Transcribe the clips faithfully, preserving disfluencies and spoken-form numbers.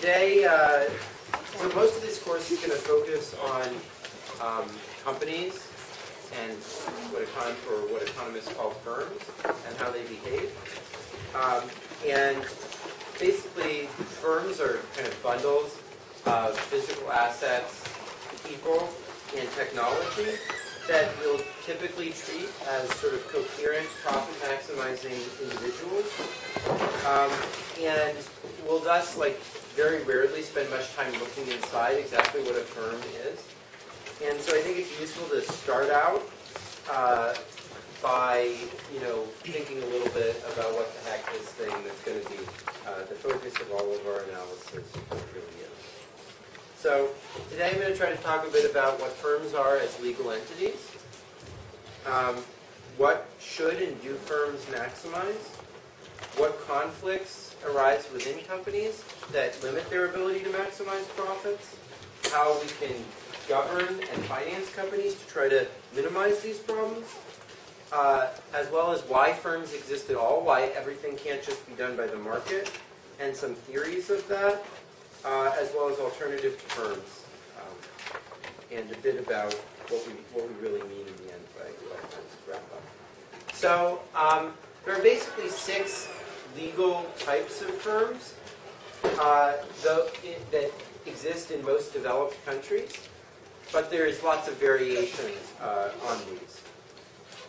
today, uh, so most of this course is going to focus on um, companies and what econ or what economists call firms and how they behave. Um, and basically, firms are kind of bundles of physical assets, people, and technology that we'll typically treat as sort of coherent, profit-maximizing individuals. Um, and we'll thus, like, very rarely spend much time looking inside exactly what a firm is. And so I think it's useful to start out uh, by, you know, thinking a little bit about what the heck this thing that's going to be uh, the focus of all of our analysis really is. So today I'm going to try to talk a bit about what firms are as legal entities, um, what should and do firms maximize, what conflicts arise within companies that limit their ability to maximize profits, how we can govern and finance companies to try to minimize these problems, uh, as well as why firms exist at all, why everything can't just be done by the market, and some theories of that, uh, as well as alternative to firms, um, and a bit about what we what we really mean in the end by wrap up. So um, there are basically six legal types of firms uh, though, it, that exist in most developed countries. But there is lots of variations uh, on these.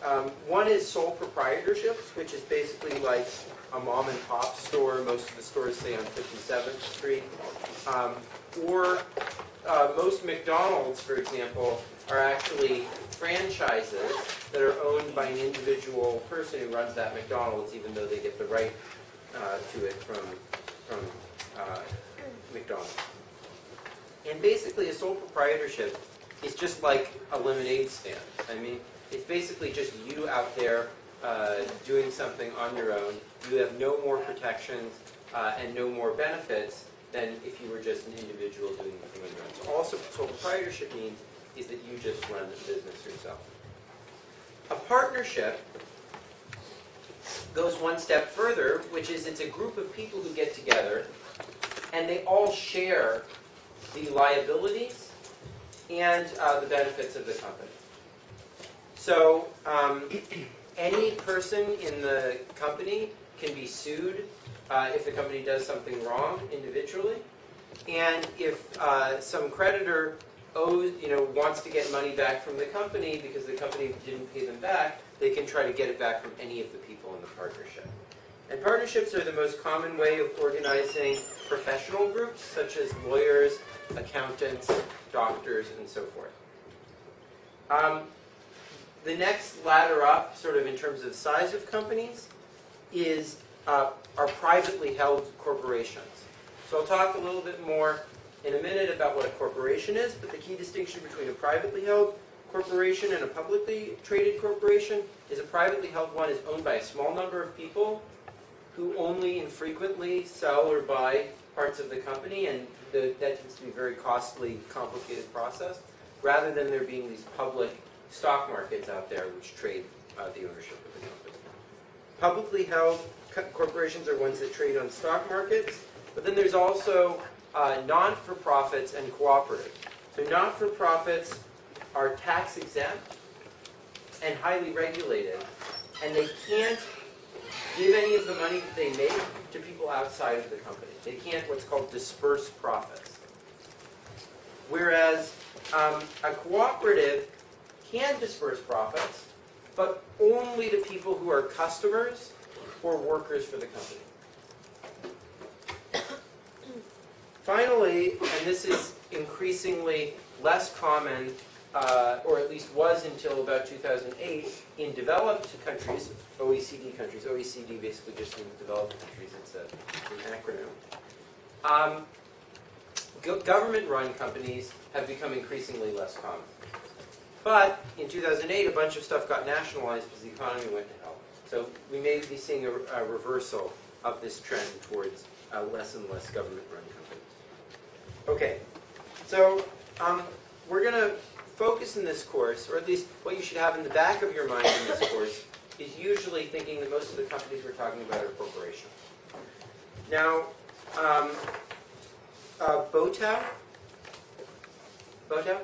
Um, one is sole proprietorships, which is basically like a mom and pop store. Most of the stores say on fifty-seventh Street. Um, or uh, most McDonald's, for example, are actually franchises that are owned by an individual person who runs that McDonald's, even though they get the right uh, to it from, from uh, McDonald's. And basically, a sole proprietorship is just like a lemonade stand. I mean, it's basically just you out there uh, doing something on your own. You have no more protections uh, and no more benefits than if you were just an individual doing something on your own. So also, sole proprietorship means is that you just run the business yourself. A partnership goes one step further, which is it's a group of people who get together, and they all share the liabilities and uh, the benefits of the company. So um, any person in the company can be sued uh, if the company does something wrong individually, and if uh, some creditor owes, you know, wants to get money back from the company because the company didn't pay them back, they can try to get it back from any of the people in the partnership. And partnerships are the most common way of organizing professional groups, such as lawyers, accountants, doctors, and so forth. Um, the next ladder up, sort of in terms of size of companies, is uh, are privately held corporations. So I'll talk a little bit more in a minute about what a corporation is, but the key distinction between a privately held corporation and a publicly traded corporation is a privately held one is owned by a small number of people who only infrequently sell or buy parts of the company, and the, that tends to be a very costly, complicated process, rather than there being these public stock markets out there which trade uh, the ownership of the company. Publicly held co corporations are ones that trade on stock markets, but then there's also uh, not-for-profits and cooperative. So not-for-profits are tax-exempt and highly regulated, and they can't give any of the money that they make to people outside of the company. They can't what's called disperse profits. Whereas um, a cooperative can disperse profits, but only to people who are customers or workers for the company. Finally, and this is increasingly less common, Uh, or at least was until about two thousand eight, in developed countries, O E C D countries. O E C D basically just means developed countries. It's a, an acronym. Um, go government-run companies have become increasingly less common. But in two thousand eight, a bunch of stuff got nationalized because the economy went to hell. So we may be seeing a, a reversal of this trend towards uh, less and less government-run companies. Okay, so um, we're going to focus in this course, or at least what you should have in the back of your mind in this course, is usually thinking that most of the companies we're talking about are corporations. Now, um, uh, Botau. Botau.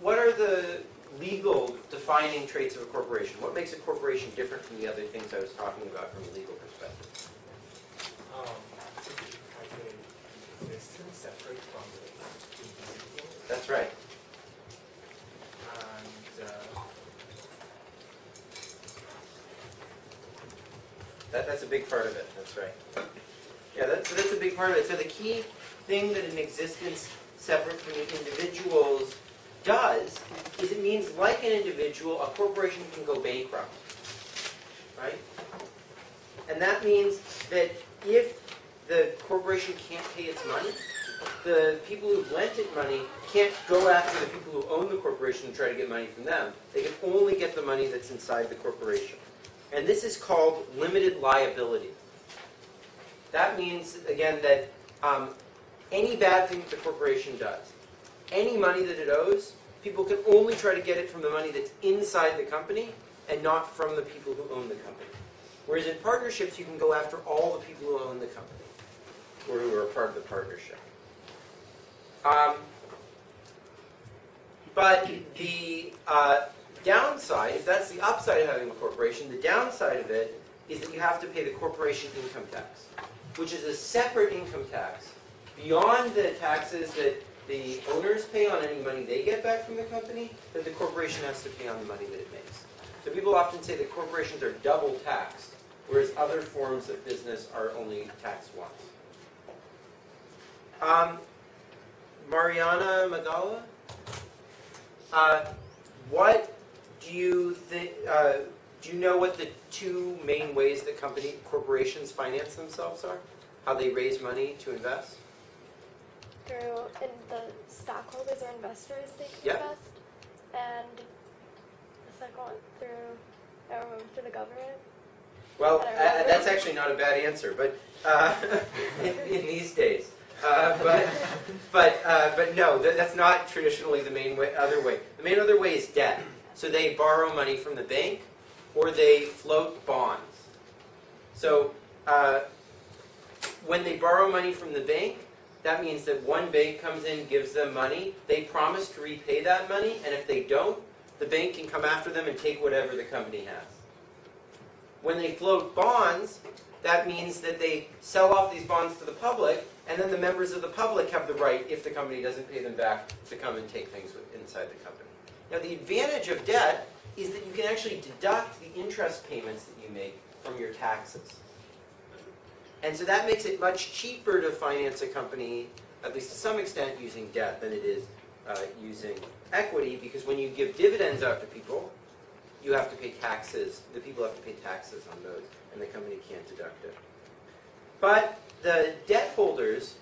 What are the legal defining traits of a corporation? What makes a corporation different from the other things I was talking about from a legal perspective? Um, existence separate from the individual. That's right. And, uh, that, that's a big part of it. That's right. Yeah, that's, that's a big part of it. So the key thing that an existence separate from the individuals does is it means, like an individual, a corporation can go bankrupt, right? And that means that if the corporation can't pay its money, the people who've lent it money can't go after the people who own the corporation and try to get money from them. They can only get the money that's inside the corporation. And this is called limited liability. That means, again, that um, any bad thing that the corporation does, any money that it owes, people can only try to get it from the money that's inside the company and not from the people who own the company. Whereas in partnerships, you can go after all the people who own the company or who are a part of the partnership. Um, but the uh, downside, if that's the upside of having a corporation, the downside of it is that you have to pay the corporation income tax, which is a separate income tax beyond the taxes that the owners pay on any money they get back from the company, that the corporation has to pay on the money that it makes. So people often say that corporations are double taxed, whereas other forms of business are only taxed once. Um, Mariana Madala, uh, what do you think? Uh, do you know what the two main ways that company corporations finance themselves are? How they raise money to invest? Through in the stockholders or investors they can yep. invest, and the second one through, um, through the government. Well, uh, that's actually not a bad answer, but uh, in, in these days. Uh, but but uh, but no, that, that's not traditionally the main way, other way. The main other way is debt. So they borrow money from the bank, or they float bonds. So uh, when they borrow money from the bank, that means that one bank comes in, gives them money. They promise to repay that money, and if they don't, the bank can come after them and take whatever the company has. When they float bonds, that means that they sell off these bonds to the public, and then the members of the public have the right, if the company doesn't pay them back, to come and take things inside the company. Now, the advantage of debt is that you can actually deduct the interest payments that you make from your taxes. And so that makes it much cheaper to finance a company, at least to some extent, using debt than it is uh, using equity, because when you give dividends out to people, you have to pay taxes. The people have to pay taxes on those, and the company can't deduct it. But the debt holders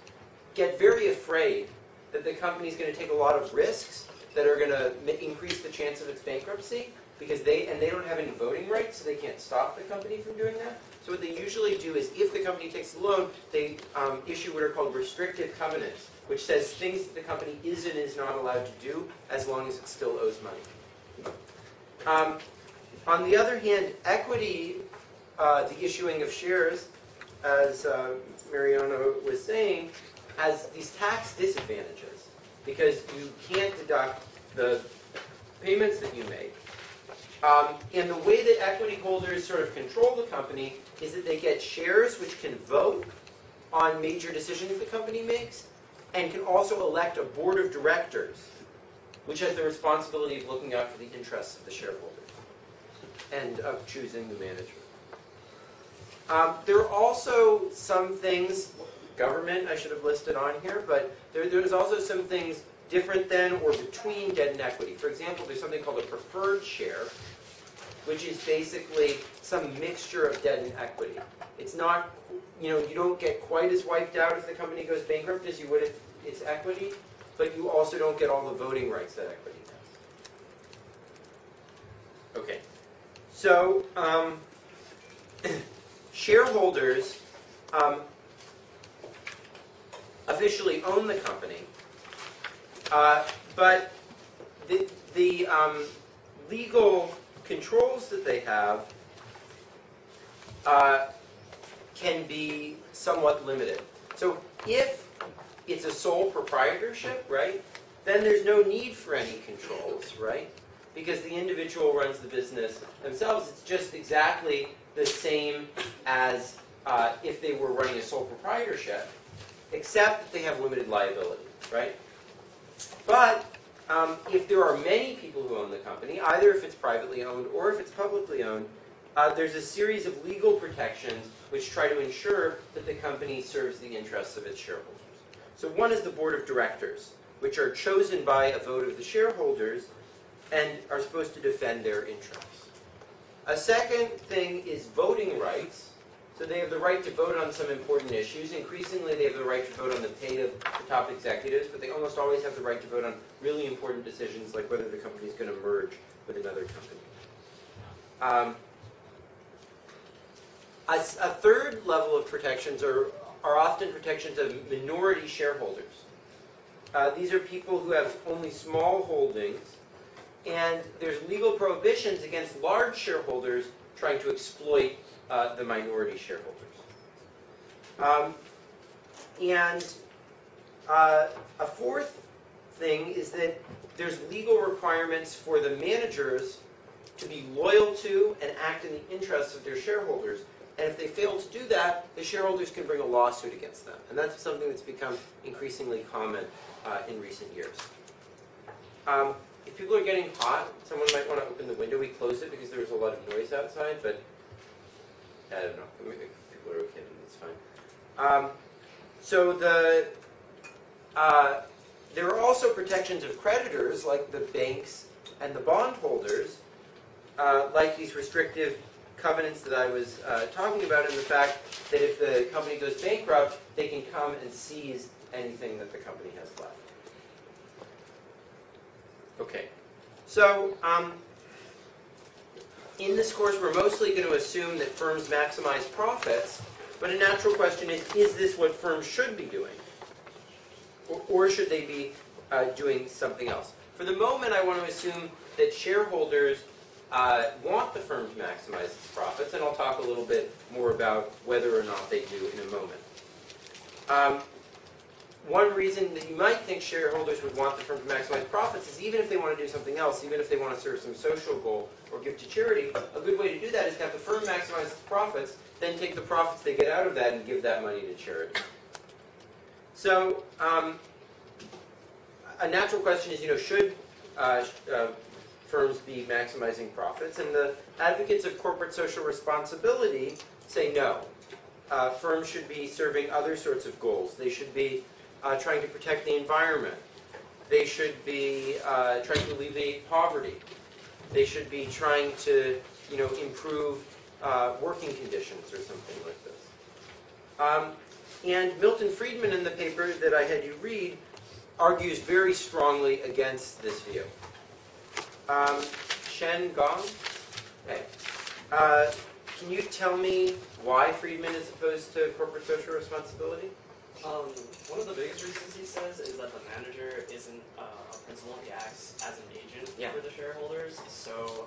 get very afraid that the company is going to take a lot of risks that are going to increase the chance of its bankruptcy, because they and they don't have any voting rights, so they can't stop the company from doing that. So what they usually do is, if the company takes a loan, they um, issue what are called restrictive covenants, which says things that the company is and is not allowed to do as long as it still owes money. Um, on the other hand, equity, uh, the issuing of shares, as uh, Mariana was saying, has these tax disadvantages, because you can't deduct the payments that you make. Um, and the way that equity holders sort of control the company is that they get shares which can vote on major decisions the company makes, and can also elect a board of directors, which has the responsibility of looking out for the interests of the shareholders and of choosing the management. Um, there are also some things, government I should have listed on here, but there, there's also some things different than or between debt and equity. For example, there's something called a preferred share, which is basically some mixture of debt and equity. It's not, you know, you don't get quite as wiped out if the company goes bankrupt as you would if it's equity, but you also don't get all the voting rights that equity has. Okay. So, um, shareholders um, officially own the company, uh, but the, the um, legal controls that they have uh, can be somewhat limited. So if it's a sole proprietorship, right? Then there's no need for any controls, right? Because the individual runs the business themselves. It's just exactly the same as uh, if they were running a sole proprietorship, except that they have limited liability, right? But um, if there are many people who own the company, either if it's privately owned or if it's publicly owned, uh, there's a series of legal protections which try to ensure that the company serves the interests of its shareholders. So one is the board of directors, which are chosen by a vote of the shareholders and are supposed to defend their interests. A second thing is voting rights. So they have the right to vote on some important issues. Increasingly, they have the right to vote on the pay of the top executives, but they almost always have the right to vote on really important decisions like whether the company is going to merge with another company. Um, a, a third level of protections are, are often protections of minority shareholders. Uh, these are people who have only small holdings, and there's legal prohibitions against large shareholders trying to exploit uh, the minority shareholders. Um, and uh, a fourth thing is that there's legal requirements for the managers to be loyal to and act in the interests of their shareholders. And if they fail to do that, the shareholders can bring a lawsuit against them. And that's something that's become increasingly common uh, in recent years. Um, If people are getting hot, someone might want to open the window. We closed it because there was a lot of noise outside, but I don't know. People are okay, it's fine. Um, so the uh, there are also protections of creditors, like the banks and the bondholders, uh, like these restrictive covenants that I was uh, talking about, and the fact that if the company goes bankrupt, they can come and seize anything that the company has left. Okay, so um, in this course we're mostly going to assume that firms maximize profits, but a natural question is, is this what firms should be doing? Or, or should they be uh, doing something else? For the moment I want to assume that shareholders uh, want the firm to maximize its profits, and I'll talk a little bit more about whether or not they do in a moment. Um, One reason that you might think shareholders would want the firm to maximize profits is even if they want to do something else, even if they want to serve some social goal or give to charity, a good way to do that is to have the firm maximize its profits, then take the profits they get out of that and give that money to charity. So um, a natural question is, you know, should uh, uh, firms be maximizing profits? And the advocates of corporate social responsibility say no. Uh, firms should be serving other sorts of goals. They should be Uh, trying to protect the environment. They should be uh, trying to alleviate poverty. They should be trying to, you know, improve uh, working conditions or something like this. Um, and Milton Friedman, in the paper that I had you read, argues very strongly against this view. Um, Shen Gong, okay. Uh, can you tell me why Friedman is opposed to corporate social responsibility? Um, one of the biggest reasons he says is that the manager isn't uh, a principal, he acts as an agent yeah. for the shareholders, so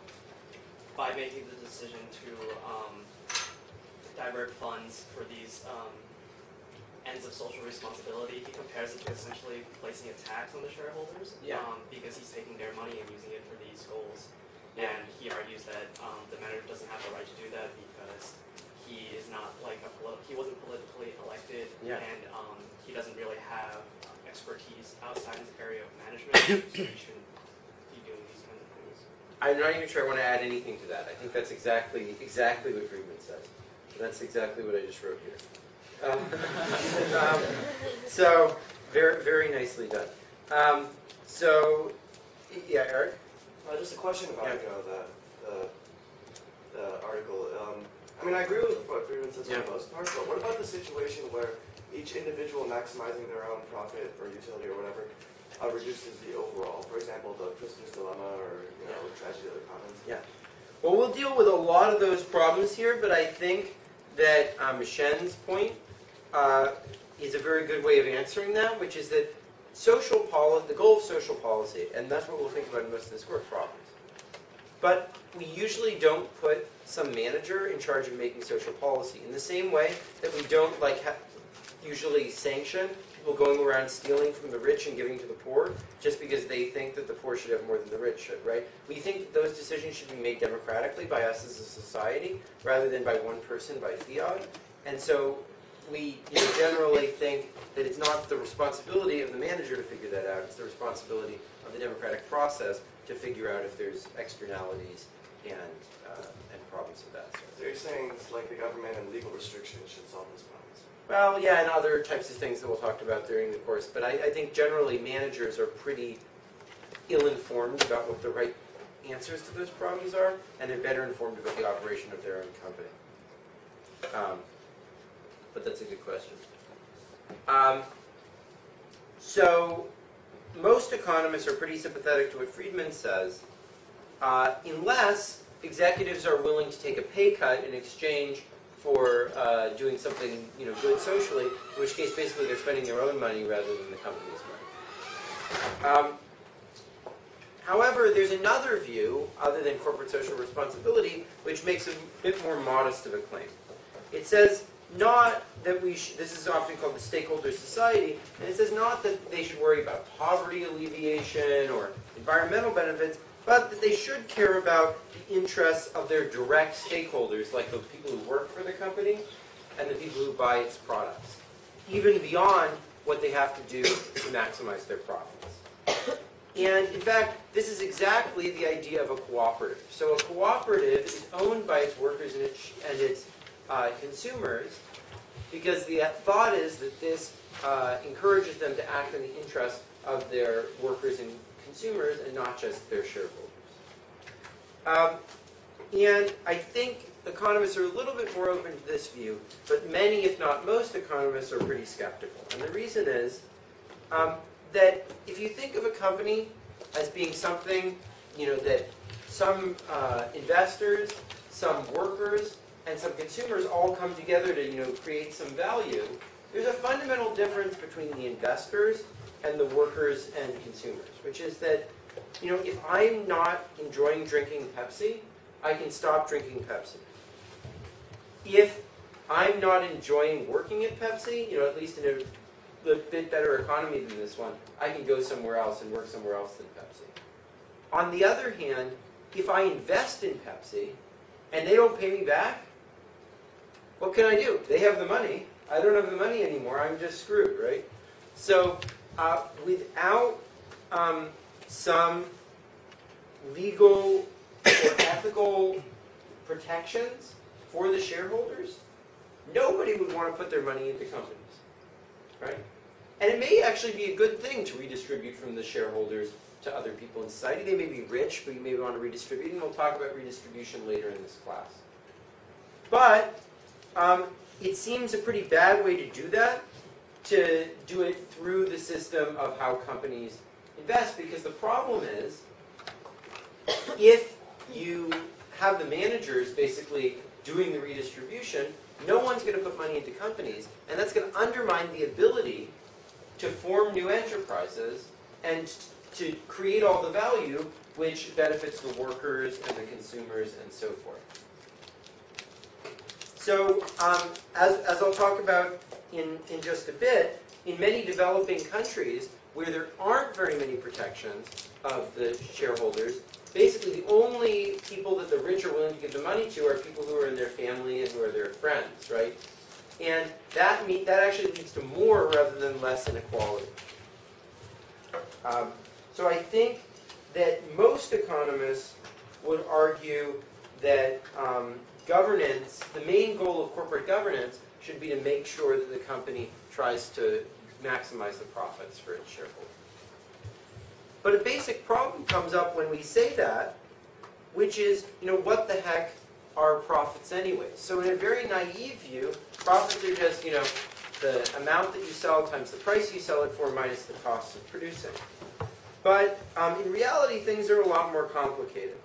by making the decision to um, divert funds for these um, ends of social responsibility, he compares it to essentially placing a tax on the shareholders, yeah. um, because he's taking their money and using it for these goals, yeah. and he argues that um, the manager doesn't have the right to do that because he is not like a poli he wasn't politically elected, yeah. and um, he doesn't really have expertise outside his area of management, so he shouldn't be doing these kinds of things. I'm not even sure I want to add anything to that. I think that's exactly exactly what Friedman says. That's exactly what I just wrote here. Um, um, so very very nicely done. Um, so yeah, Eric. Uh, just a question about yeah. you know, the, the the article. Um, I mean, I agree with what Friedman says yeah. for the most part, but what about the situation where each individual maximizing their own profit or utility or whatever uh, reduces the overall? For example, the prisoner's dilemma or, you know, tragedy of the commons. Yeah. Well, we'll deal with a lot of those problems here, but I think that um, Shen's point uh, is a very good way of answering that, which is that social policy, the goal of social policy, and that's what we'll think about in most of this work problems. But we usually don't put some manager in charge of making social policy in the same way that we don't like ha usually sanctioned, people going around stealing from the rich and giving to the poor just because they think that the poor should have more than the rich should, right? We think that those decisions should be made democratically by us as a society rather than by one person, by fiat. And so we you know, generally think that it's not the responsibility of the manager to figure that out. It's the responsibility of the democratic process to figure out if there's externalities and, uh, and problems of that sort. So you're saying it's like the government and legal restrictions should solve these problems? Well, yeah, and other types of things that we'll talk about during the course. But I, I think generally managers are pretty ill-informed about what the right answers to those problems are, and they're better informed about the operation of their own company. Um, but that's a good question. Um, so most economists are pretty sympathetic to what Friedman says, uh, unless executives are willing to take a pay cut in exchange for uh, doing something you know good socially, in which case basically they're spending their own money rather than the company's money. Um, however, there's another view, other than corporate social responsibility, which makes a bit more modest of a claim. It says not that we should, this is often called the stakeholder society, and it says not that they should worry about poverty alleviation or environmental benefits, but that they should care about the interests of their direct stakeholders, like the people who work for the company and the people who buy its products, even beyond what they have to do to maximize their profits. And in fact, this is exactly the idea of a cooperative. So a cooperative is owned by its workers and its, and its uh, consumers, because the thought is that this uh, encourages them to act in the interest of their workers and consumers and not just their shareholders. Um, and I think economists are a little bit more open to this view, but many, if not most, economists are pretty skeptical. And the reason is um, that if you think of a company as being something you know, that some uh, investors, some workers, and some consumers all come together to you know, create some value, there's a fundamental difference between the investors and the workers and consumers, which is that, you know, if I'm not enjoying drinking Pepsi, I can stop drinking Pepsi. If I'm not enjoying working at Pepsi, you know, at least in a, a bit better economy than this one, I can go somewhere else and work somewhere else than Pepsi. On the other hand, if I invest in Pepsi and they don't pay me back, what can I do? They have the money. I don't have the money anymore. I'm just screwed, right? So, Uh, without um, some legal or ethical protections for the shareholders, nobody would want to put their money into companies, right? And it may actually be a good thing to redistribute from the shareholders to other people in society. They may be rich, but you may want to redistribute, and we'll talk about redistribution later in this class. But um, it seems a pretty bad way to do that, to do it through the system of how companies invest, because the problem is if you have the managers basically doing the redistribution, no one's going to put money into companies, and that's going to undermine the ability to form new enterprises and to create all the value which benefits the workers and the consumers and so forth. So um, as, as I'll talk about In, in just a bit, in many developing countries where there aren't very many protections of the shareholders, basically the only people that the rich are willing to give the money to are people who are in their family and who are their friends, right? And that, mean, that actually leads to more rather than less inequality. Um, so I think that most economists would argue that um, governance, the main goal of corporate governance, should be to make sure that the company tries to maximize the profits for its shareholders. But a basic problem comes up when we say that, which is, you know, what the heck are profits anyway? So in a very naive view, profits are just, you know, the amount that you sell times the price you sell it for minus the cost of producing. But um, in reality, things are a lot more complicated.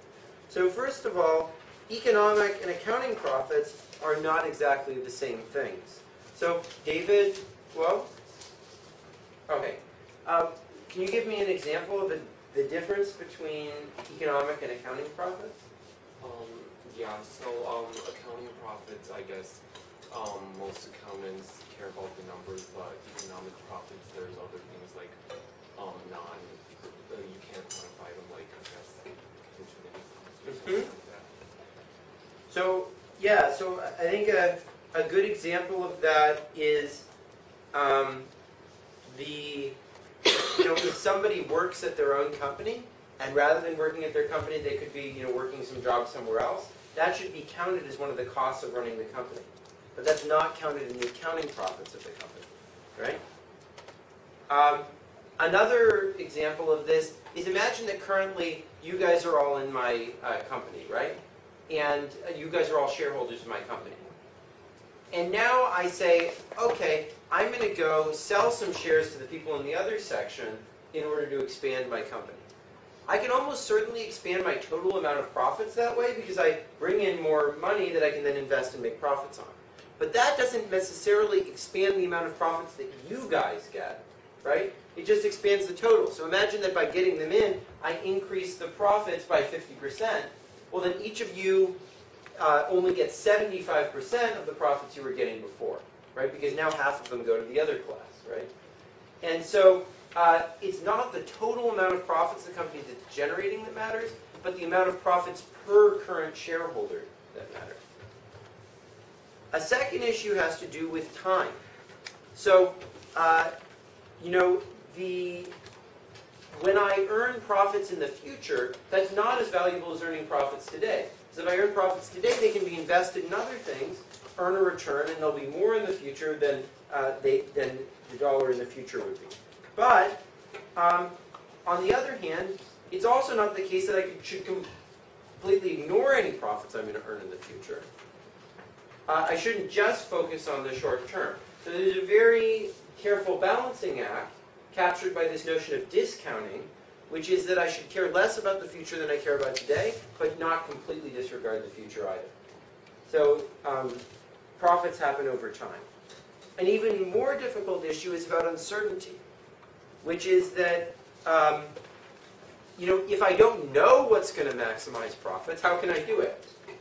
So first of all, economic and accounting profits are not exactly the same things. So, David, well, okay. Um, can you give me an example of the, the difference between economic and accounting profits? Um, yeah, so um, accounting profits, I guess, um, most accountants care about the numbers, but economic profits, there's other things like um, non, uh, you can't quantify them, like, I guess, mm-hmm. So, yeah, so I think a, a good example of that is um, the, you know, if somebody works at their own company, and rather than working at their company, they could be, you know, working some job somewhere else. That should be counted as one of the costs of running the company. But that's not counted in the accounting profits of the company, right? Um, another example of this is imagine that currently you guys are all in my uh, company, right? And uh, you guys are all shareholders of my company. And now I say, okay, I'm going to go sell some shares to the people in the other section in order to expand my company. I can almost certainly expand my total amount of profits that way because I bring in more money that I can then invest and make profits on. But that doesn't necessarily expand the amount of profits that you guys get, right? It just expands the total. So imagine that by getting them in, I increase the profits by fifty percent. Well, then each of you uh, only gets seventy-five percent of the profits you were getting before, right? Because now half of them go to the other class, right? And so Uh, it's not the total amount of profits the company is generating that matters, but the amount of profits per current shareholder that matters. A second issue has to do with time. So, uh, you know, the when I earn profits in the future, that's not as valuable as earning profits today. So if I earn profits today, they can be invested in other things, earn a return, and they'll be more in the future than uh, they than the dollar in the future would be. But, um, on the other hand, it's also not the case that I should completely ignore any profits I'm going to earn in the future. Uh, I shouldn't just focus on the short term. So there's a very careful balancing act captured by this notion of discounting, which is that I should care less about the future than I care about today, but not completely disregard the future either. So, um, profits happen over time. An even more difficult issue is about uncertainty, which is that, um, you know, if I don't know what's going to maximize profits, how can I do it?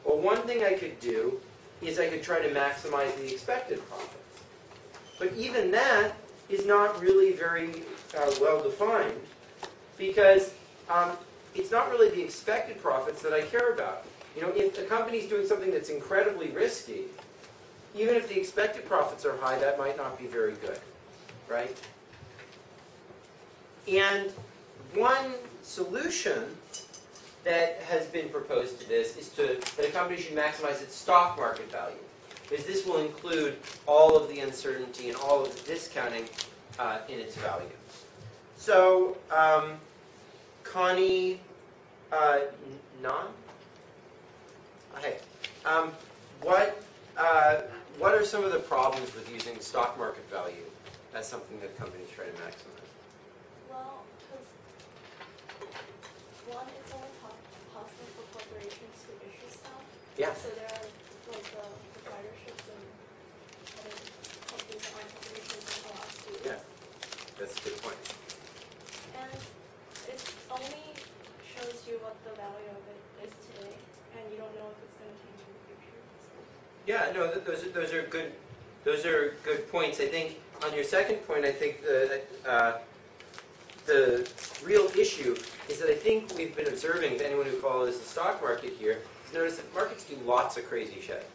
Well, one thing I could do is I could try to maximize the expected profits. But even that is not really very uh, well defined because um, it's not really the expected profits that I care about. You know, if the company's doing something that's incredibly risky, even if the expected profits are high, that might not be very good, right? And one solution that has been proposed to this is to, that a company should maximize its stock market value, because this will include all of the uncertainty and all of the discounting uh, in its value. So um, Connie uh, Nan? Okay. Um, what, uh, what are some of the problems with using stock market value as something that companies try to maximize? Well, because one, it's only possible for corporations to issue stock. Yeah. So there are like the proprietorships and other companies that aren't corporations and allowed to. Yeah, that's a good point. And it only shows you what the value of it is today, and you don't know if it's going to change in the future. So. Yeah, no, th those are, those are good. Those are good points. I think on your second point, I think that. Uh, The real issue is that I think we've been observing, if anyone who follows the stock market here, has noticed that markets do lots of crazy shit,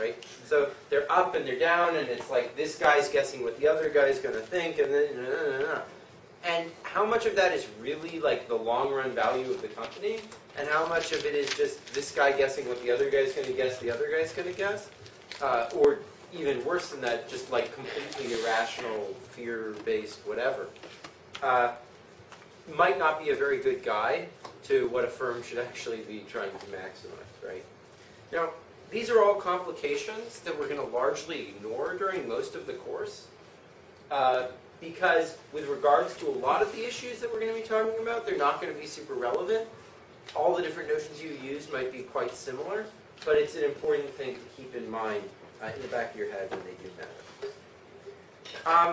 right? So they're up and they're down, and it's like this guy's guessing what the other guy's going to think, and then nah, nah, nah, nah. And how much of that is really like the long-run value of the company, and how much of it is just this guy guessing what the other guy's going to guess, the other guy's going to guess, uh, or even worse than that, just like completely irrational, fear-based, whatever. Uh, might not be a very good guide to what a firm should actually be trying to maximize, right? Now, these are all complications that we're going to largely ignore during most of the course, uh, because with regards to a lot of the issues that we're going to be talking about, they're not going to be super relevant. All the different notions you use might be quite similar, but it's an important thing to keep in mind uh, in the back of your head when they do matter. Um,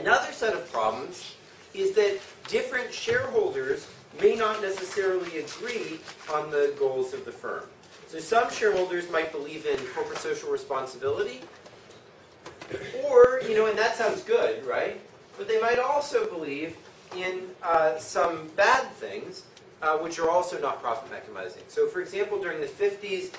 another set of problems is that different shareholders may not necessarily agree on the goals of the firm. So some shareholders might believe in corporate social responsibility, or, you know, and that sounds good, right? But they might also believe in uh, some bad things, uh, which are also not profit maximizing. So, for example, during the fifties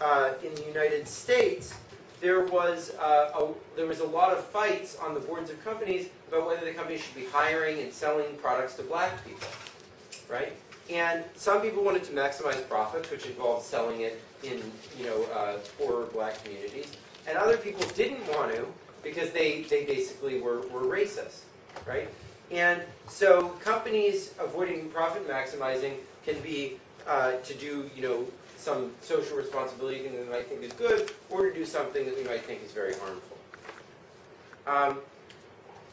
uh, in the United States, there was uh, a, there was a lot of fights on the boards of companies about whether the company should be hiring and selling products to black people, right? And some people wanted to maximize profits, which involved selling it in, you know, uh, poorer black communities. And other people didn't want to because they, they basically were, were racist, right? And so companies avoiding profit maximizing can be uh, to do, you know, some social responsibility thing that we might think is good, or to do something that we might think is very harmful. Um,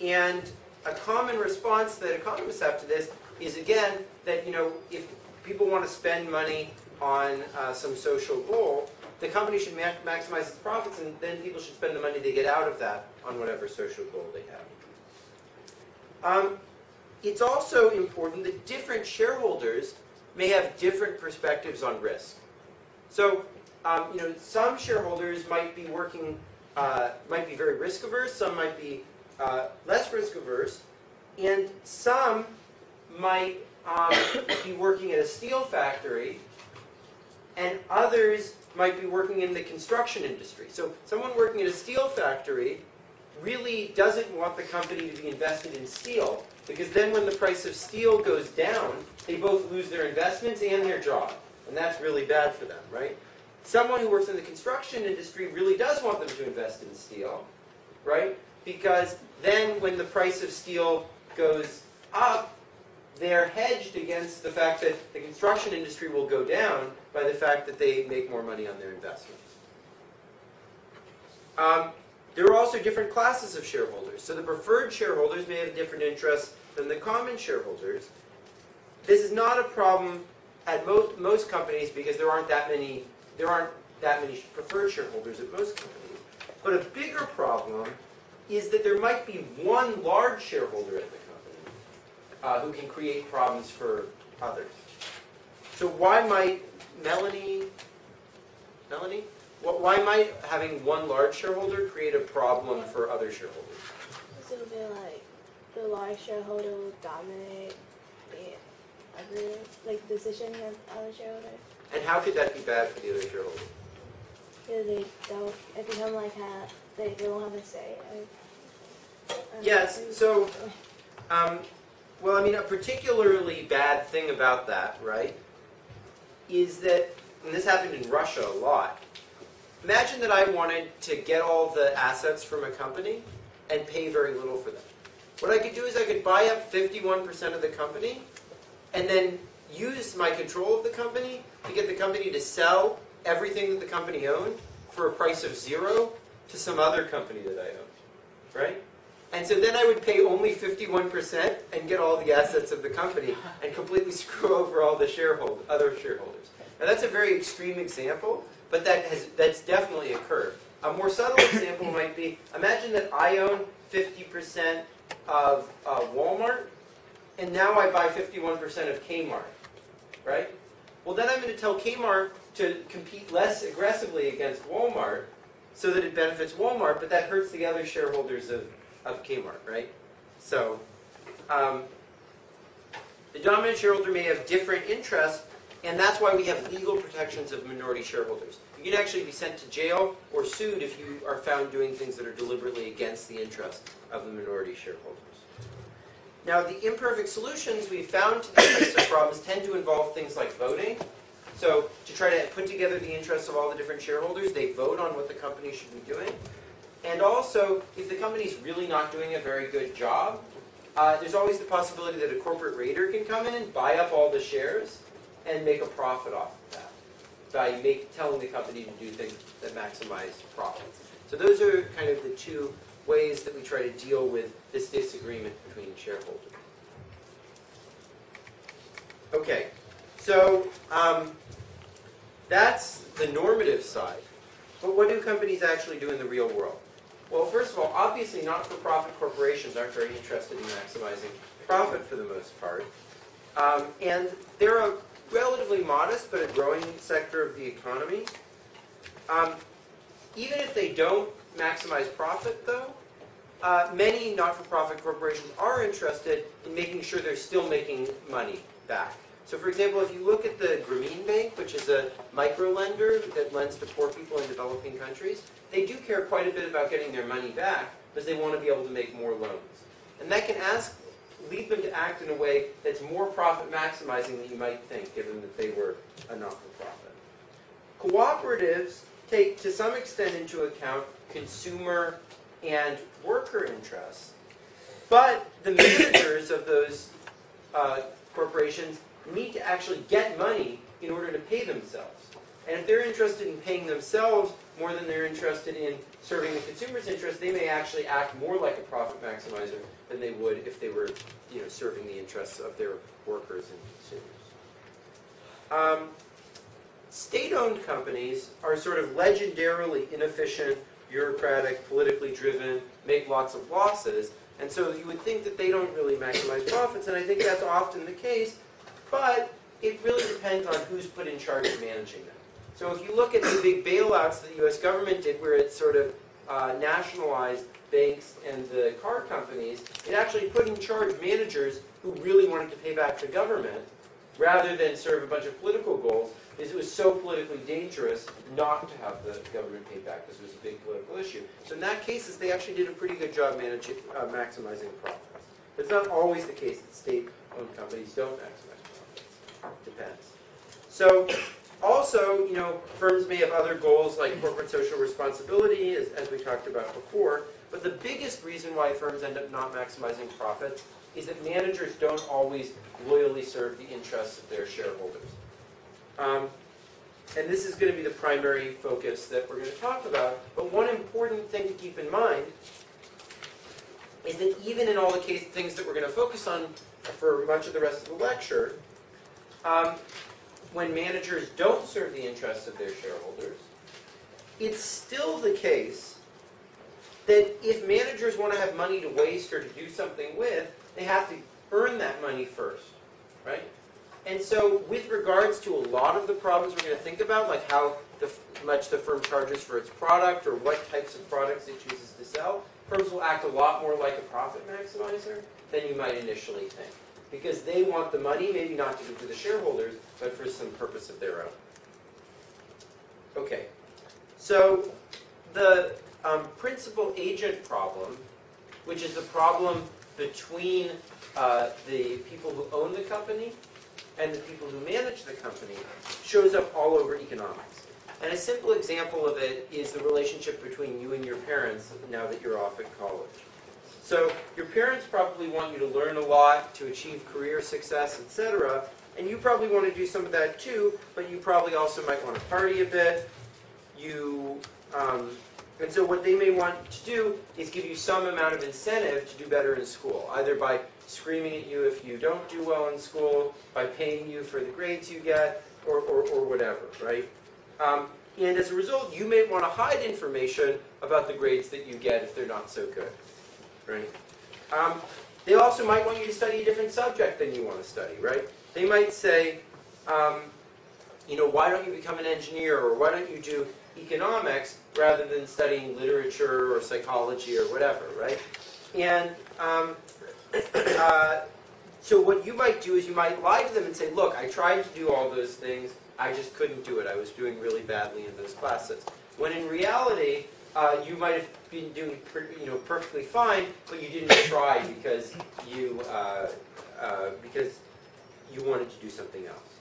and a common response that economists have to this is, again, that, you know, if people want to spend money on uh, some social goal, the company should ma maximize its profits, and then people should spend the money they get out of that on whatever social goal they have. Um, it's also important that different shareholders may have different perspectives on risk. So, um, you know, some shareholders might be working, uh, might be very risk averse, some might be uh, less risk averse, and some might um, be working at a steel factory, and others might be working in the construction industry. So someone working at a steel factory really doesn't want the company to be invested in steel, because then when the price of steel goes down, they both lose their investments and their job. And that's really bad for them, right? Someone who works in the construction industry really does want them to invest in steel, right? Because then when the price of steel goes up, they're hedged against the fact that the construction industry will go down by the fact that they make more money on their investments. Um, there are also different classes of shareholders. So the preferred shareholders may have different interests than the common shareholders. This is not a problem at most, most companies, because there aren't that many there aren't that many preferred shareholders at most companies. But a bigger problem is that there might be one large shareholder at the company uh, who can create problems for others. So why might Melanie, Melanie, what, why might having one large shareholder create a problem for other shareholders? So they're like, the large shareholder will dominate the other, like, decision of other shareholders. And how could that be bad for the other shareholders? Because they don't, it become like how they don't have a say. Like, yes. So, um, well, I mean, a particularly bad thing about that, right, is that, and this happened in Russia a lot, imagine that I wanted to get all the assets from a company and pay very little for them. What I could do is I could buy up fifty-one percent of the company and then use my control of the company to get the company to sell everything that the company owned for a price of zero to some other company that I owned, right? And so then I would pay only fifty-one percent and get all the assets of the company and completely screw over all the shareholder, other shareholders. Now that's a very extreme example, but that has, that's definitely occurred. A more subtle example might be, imagine that I own fifty percent of uh, Walmart, and now I buy fifty-one percent of Kmart, right? Well, then I'm going to tell Kmart to compete less aggressively against Walmart so that it benefits Walmart, but that hurts the other shareholders of of Kmart, right? So, um, the dominant shareholder may have different interests, and that's why we have legal protections of minority shareholders. You can actually be sent to jail or sued if you are found doing things that are deliberately against the interests of the minority shareholders. Now, the imperfect solutions we've found to these types of problems tend to involve things like voting. So, to try to put together the interests of all the different shareholders, they vote on what the company should be doing. And also, if the company's really not doing a very good job, uh, there's always the possibility that a corporate raider can come in and buy up all the shares and make a profit off of that by make, telling the company to do things that maximize profits. So those are kind of the two ways that we try to deal with this disagreement between shareholders. Okay, so um, that's the normative side. But what do companies actually do in the real world? Well, first of all, obviously not-for-profit corporations aren't very interested in maximizing profit for the most part. Um, and there are relatively modest but a growing sector of the economy. Um, even if they don't maximize profit, though, uh, many not-for-profit corporations are interested in making sure they're still making money back. So, for example, if you look at the Grameen Bank, which is a micro-lender that lends to poor people in developing countries, they do care quite a bit about getting their money back because they want to be able to make more loans. And that can ask, lead them to act in a way that's more profit-maximizing than you might think, given that they were a not-for-profit. Cooperatives take, to some extent, into account consumer and worker interests, but the managers of those uh, corporations need to actually get money in order to pay themselves. And if they're interested in paying themselves more than they're interested in serving the consumer's interest, they may actually act more like a profit maximizer than they would if they were, you know, serving the interests of their workers and consumers. Um, state-owned companies are sort of legendarily inefficient, bureaucratic, politically driven, make lots of losses, and so you would think that they don't really maximize profits, and I think that's often the case, but it really depends on who's put in charge of managing them. So if you look at the big bailouts that the U S government did, where it sort of uh, nationalized banks and the car companies, it actually put in charge managers who really wanted to pay back the government rather than serve a bunch of political goals, because it was so politically dangerous not to have the government pay back, because it was a big political issue. So in that case, they actually did a pretty good job managing, uh, maximizing profits. But it's not always the case that state-owned companies don't maximize profits. It depends. So. Also, you know, firms may have other goals like corporate social responsibility, as, as we talked about before, but the biggest reason why firms end up not maximizing profits is that managers don't always loyally serve the interests of their shareholders. Um, and this is going to be the primary focus that we're going to talk about, but one important thing to keep in mind is that even in all the case, things that we're going to focus on for much of the rest of the lecture, um, when managers don't serve the interests of their shareholders, it's still the case that if managers want to have money to waste or to do something with, they have to earn that money first, right? And so with regards to a lot of the problems we're going to think about, like how the, much the firm charges for its product or what types of products it chooses to sell, firms will act a lot more like a profit maximizer than you might initially think, because they want the money, maybe not to give to the shareholders, but for some purpose of their own. Okay, so the um, principal-agent problem, which is the problem between uh, the people who own the company and the people who manage the company, shows up all over economics. And a simple example of it is the relationship between you and your parents now that you're off at college. So your parents probably want you to learn a lot, to achieve career success, et cetera, and you probably want to do some of that too, but you probably also might want to party a bit. You, um, and so what they may want to do is give you some amount of incentive to do better in school, either by screaming at you if you don't do well in school, by paying you for the grades you get, or, or, or whatever, right? Um, and as a result, you may want to hide information about the grades that you get if they're not so good. Right? Um, they also might want you to study a different subject than you want to study, right? They might say, um, you know, why don't you become an engineer, or why don't you do economics rather than studying literature or psychology or whatever, right? And um, uh, so what you might do is you might lie to them and say, look, I tried to do all those things, I just couldn't do it. I was doing really badly in those classes. When in reality, Uh, you might have been doing, you know, perfectly fine, but you didn't try because you uh, uh, because you wanted to do something else.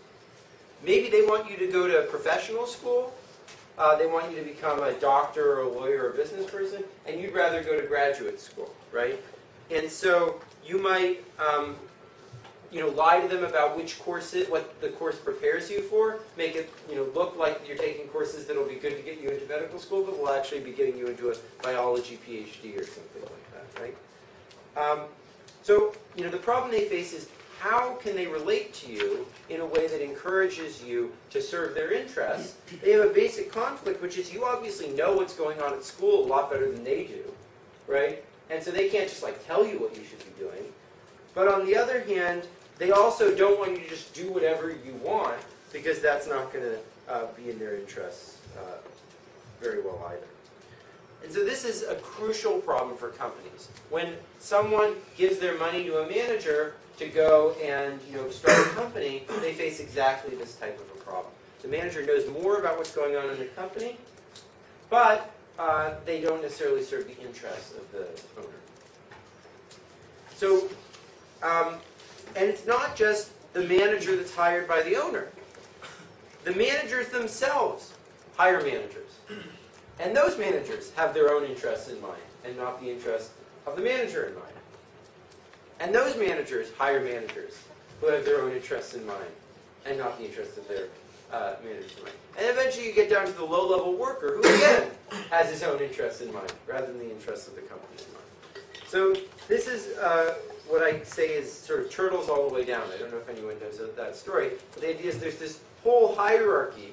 Maybe they want you to go to professional school. Uh, they want you to become a doctor or a lawyer or a business person, and you'd rather go to graduate school, right? And so you might, um, you know, lie to them about which course it, what the course prepares you for, make it, you know, look like you're taking courses that'll be good to get you into medical school, but will actually be getting you into a biology PhD or something like that, right? Um, so, you know, the problem they face is how can they relate to you in a way that encourages you to serve their interests? They have a basic conflict, which is you obviously know what's going on at school a lot better than they do, right? And so they can't just, like, tell you what you should be doing. But on the other hand, They also don't want you to just do whatever you want, because that's not going to uh, be in their interests uh, very well either. And so this is a crucial problem for companies. When someone gives their money to a manager to go and you know, start a company, they face exactly this type of a problem. The manager knows more about what's going on in the company, but uh, they don't necessarily serve the interests of the owner. So, um, and it's not just the manager that's hired by the owner. The managers themselves hire managers. And those managers have their own interests in mind and not the interest of the manager in mind. And those managers hire managers who have their own interests in mind and not the interests of their uh, managers in mind. And eventually you get down to the low-level worker who, again, has his own interests in mind rather than the interests of the company in mind. So this is uh, what I say is sort of turtles all the way down. I don't know if anyone knows that story. But the idea is there's this whole hierarchy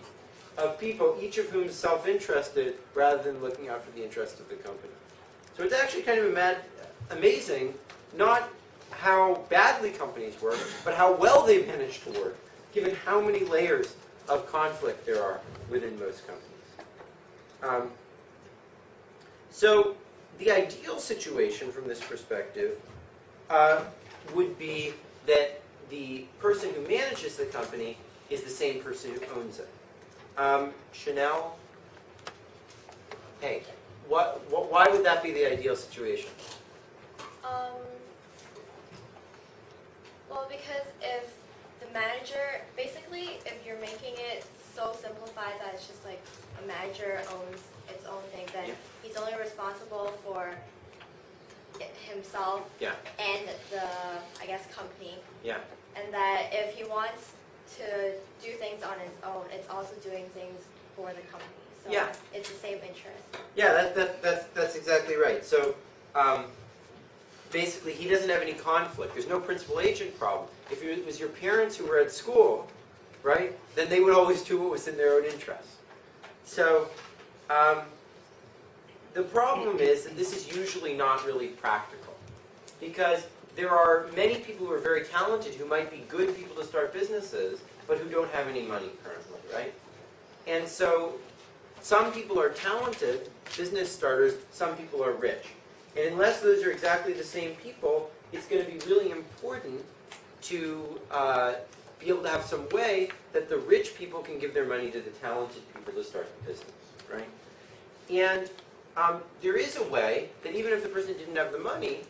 of people, each of whom is self-interested rather than looking out for the interest of the company. So it's actually kind of ama amazing not how badly companies work, but how well they manage to work, given how many layers of conflict there are within most companies. Um, so the ideal situation from this perspective uh, would be that the person who manages the company is the same person who owns it. Um, Chanel, hey, what, what, why would that be the ideal situation? Um, well, because if the manager, basically, if you're making it so simplified that it's just like a manager owns its own thing, then yeah. he's only responsible for it himself yeah. and the, I guess, company. Yeah. And that if he wants to do things on its own, it's also doing things for the company. So yeah. it's the same interest. Yeah, that, that, that's, that's exactly right. So um, basically, he doesn't have any conflict. There's no principal agent problem. If it was your parents who were at school, right, then they would always do what was in their own interest. So um, the problem is that this is usually not really practical, because there are many people who are very talented who might be good people to start businesses, but who don't have any money currently, right? And so some people are talented business starters, some people are rich. And unless those are exactly the same people, it's going to be really important to uh, be able to have some way that the rich people can give their money to the talented people to start the business, right? And um, there is a way that even if the person didn't have the money,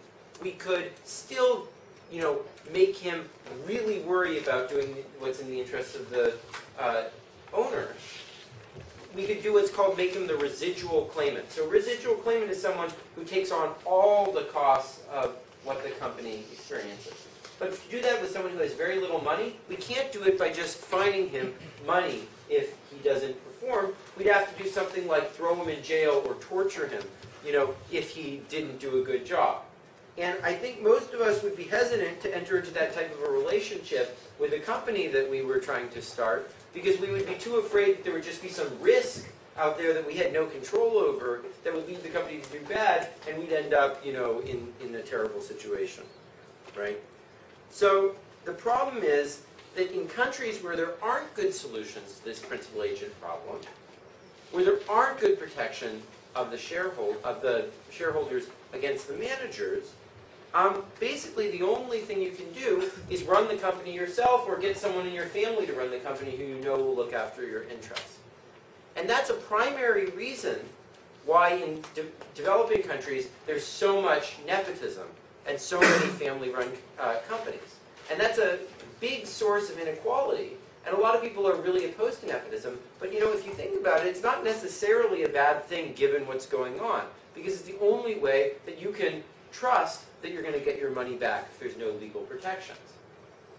we could still, you know, make him really worry about doing what's in the interest of the uh, owner. We could do what's called make him the residual claimant. So residual claimant is someone who takes on all the costs of what the company experiences. But to do that with someone who has very little money, we can't do it by just fining him money if he doesn't perform. We'd have to do something like throw him in jail or torture him, you know, if he didn't do a good job. And I think most of us would be hesitant to enter into that type of a relationship with a company that we were trying to start, because we would be too afraid that there would just be some risk out there that we had no control over that would lead the company to do bad, and we'd end up, you know, in, in a terrible situation, right? So the problem is that in countries where there aren't good solutions to this principal agent problem, where there aren't good protection of the sharehold of the shareholders against the managers, Um, basically, the only thing you can do is run the company yourself or get someone in your family to run the company who you know will look after your interests. And that's a primary reason why in de developing countries there's so much nepotism and so many family-run uh, companies. And that's a big source of inequality. And a lot of people are really opposed to nepotism. But you know, if you think about it, it's not necessarily a bad thing given what's going on, because it's the only way that you can trust that you're going to get your money back if there's no legal protections.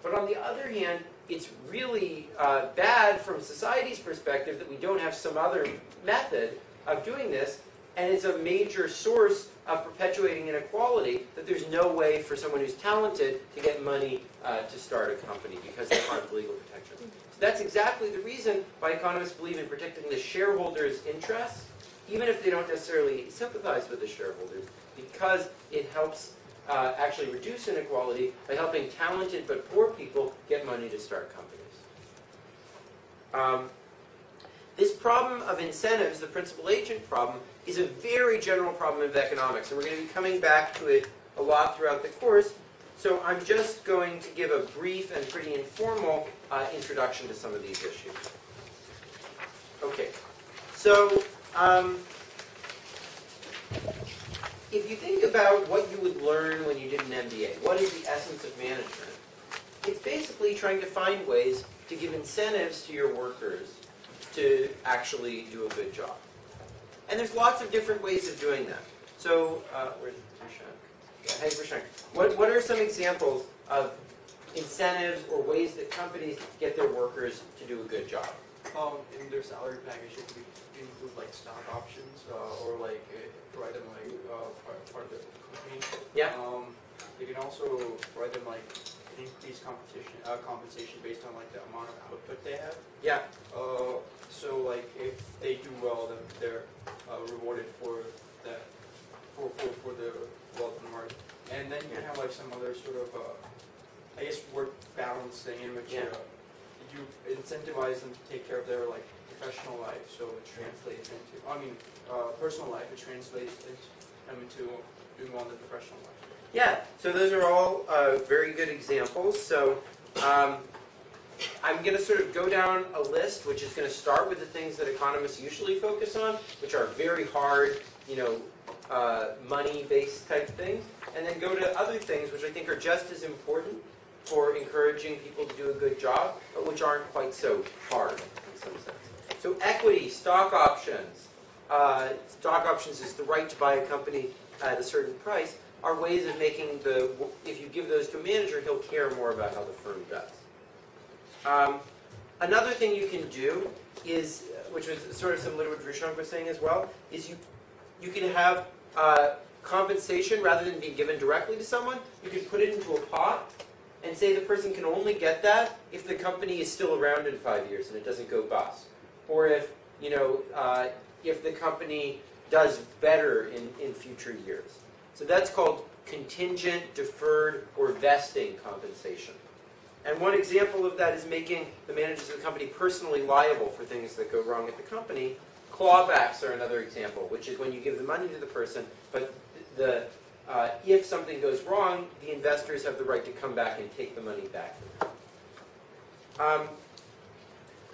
But on the other hand, it's really uh, bad from society's perspective that we don't have some other method of doing this, and it's a major source of perpetuating inequality that there's no way for someone who's talented to get money uh, to start a company because there aren't legal protections. So that's exactly the reason why economists believe in protecting the shareholders' interests, even if they don't necessarily sympathize with the shareholders, because it helps uh, actually reduce inequality by helping talented but poor people get money to start companies. Um, this problem of incentives, the principal agent problem, is a very general problem of economics, and we're going to be coming back to it a lot throughout the course. So I'm just going to give a brief and pretty informal uh, introduction to some of these issues. Okay, so um, if you think about what you would learn when you did an M B A, what is the essence of management? It's basically trying to find ways to give incentives to your workers to actually do a good job. And there's lots of different ways of doing that. So, uh, where's Prashant? Yeah, hey Prashant. What, what are some examples of incentives or ways that companies get their workers to do a good job? Um, in their salary package, it could include like stock options uh, or like provide them like uh, part, part of the company. Yeah. Um, they can also provide them like increased competition, uh, compensation based on like the amount of output they have. Yeah. Uh, so like if they do well, then they're uh, rewarded for that, for for for the wealth and worth. And then you can have like some other sort of, uh, I guess, work balance thing in which yeah. you, you incentivize them to take care of their like professional life. So it translates into, I mean, uh, personal life. It translates into, I mean, to doing well in the professional life. Yeah, so those are all uh, very good examples. So um, I'm going to sort of go down a list, which is going to start with the things that economists usually focus on, which are very hard, you know, uh, money-based type things, and then go to other things which I think are just as important for encouraging people to do a good job, but which aren't quite so hard in some sense. So equity, stock options. Uh, stock options is the right to buy a company at a certain price. Are ways of making the, if you give those to a manager, he'll care more about how the firm does. Um, another thing you can do is, which was sort of similar to what Drushank was saying as well, is you, you can have uh, compensation rather than being given directly to someone, you can put it into a pot and say the person can only get that if the company is still around in five years and it doesn't go bust. Or if, you know, uh, if the company does better in, in future years. So that's called contingent, deferred, or vesting compensation. And one example of that is making the managers of the company personally liable for things that go wrong at the company. Clawbacks are another example, which is when you give the money to the person, but the, uh, if something goes wrong, the investors have the right to come back and take the money back. Um,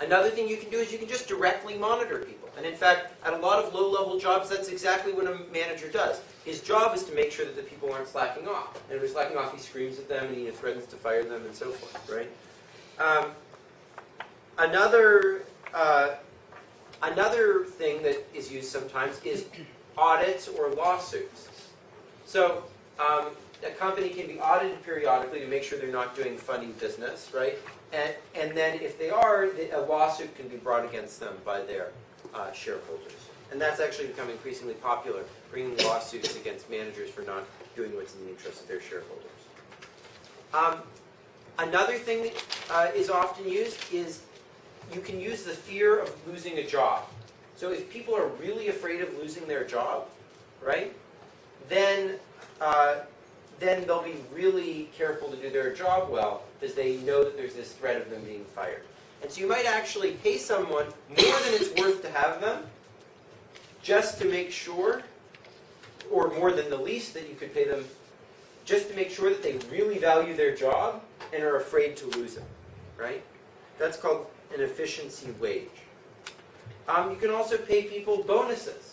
another thing you can do is you can just directly monitor people. And in fact, at a lot of low-level jobs, that's exactly what a manager does. His job is to make sure that the people aren't slacking off. And if they're slacking off, he screams at them and he threatens to fire them and so forth, right? Um, another, uh, another thing that is used sometimes is audits or lawsuits. So um, a company can be audited periodically to make sure they're not doing funny business, right? And, and then if they are, a lawsuit can be brought against them by their Uh, shareholders. And that's actually become increasingly popular, bringing lawsuits against managers for not doing what's in the interest of their shareholders. Um, another thing that uh, is often used is you can use the fear of losing a job. So if people are really afraid of losing their job, right, then, uh, then they'll be really careful to do their job well because they know that there's this threat of them being fired. And so you might actually pay someone more than it's worth to have them, just to make sure, or more than the least that you could pay them, just to make sure that they really value their job and are afraid to lose it, right? That's called an efficiency wage. Um, you can also pay people bonuses.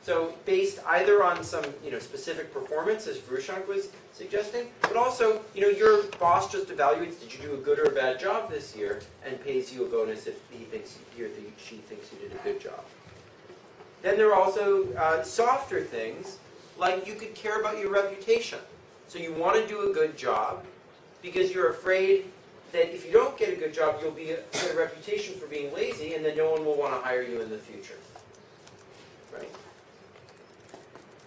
So based either on some, you know, specific performance, as Vrushank was suggesting, but also, you know, your boss just evaluates did you do a good or a bad job this year and pays you a bonus if he thinks he or she thinks you did a good job. Then there are also uh, softer things, like you could care about your reputation. So you want to do a good job because you're afraid that if you don't get a good job, you'll be get a reputation for being lazy and then no one will want to hire you in the future, right?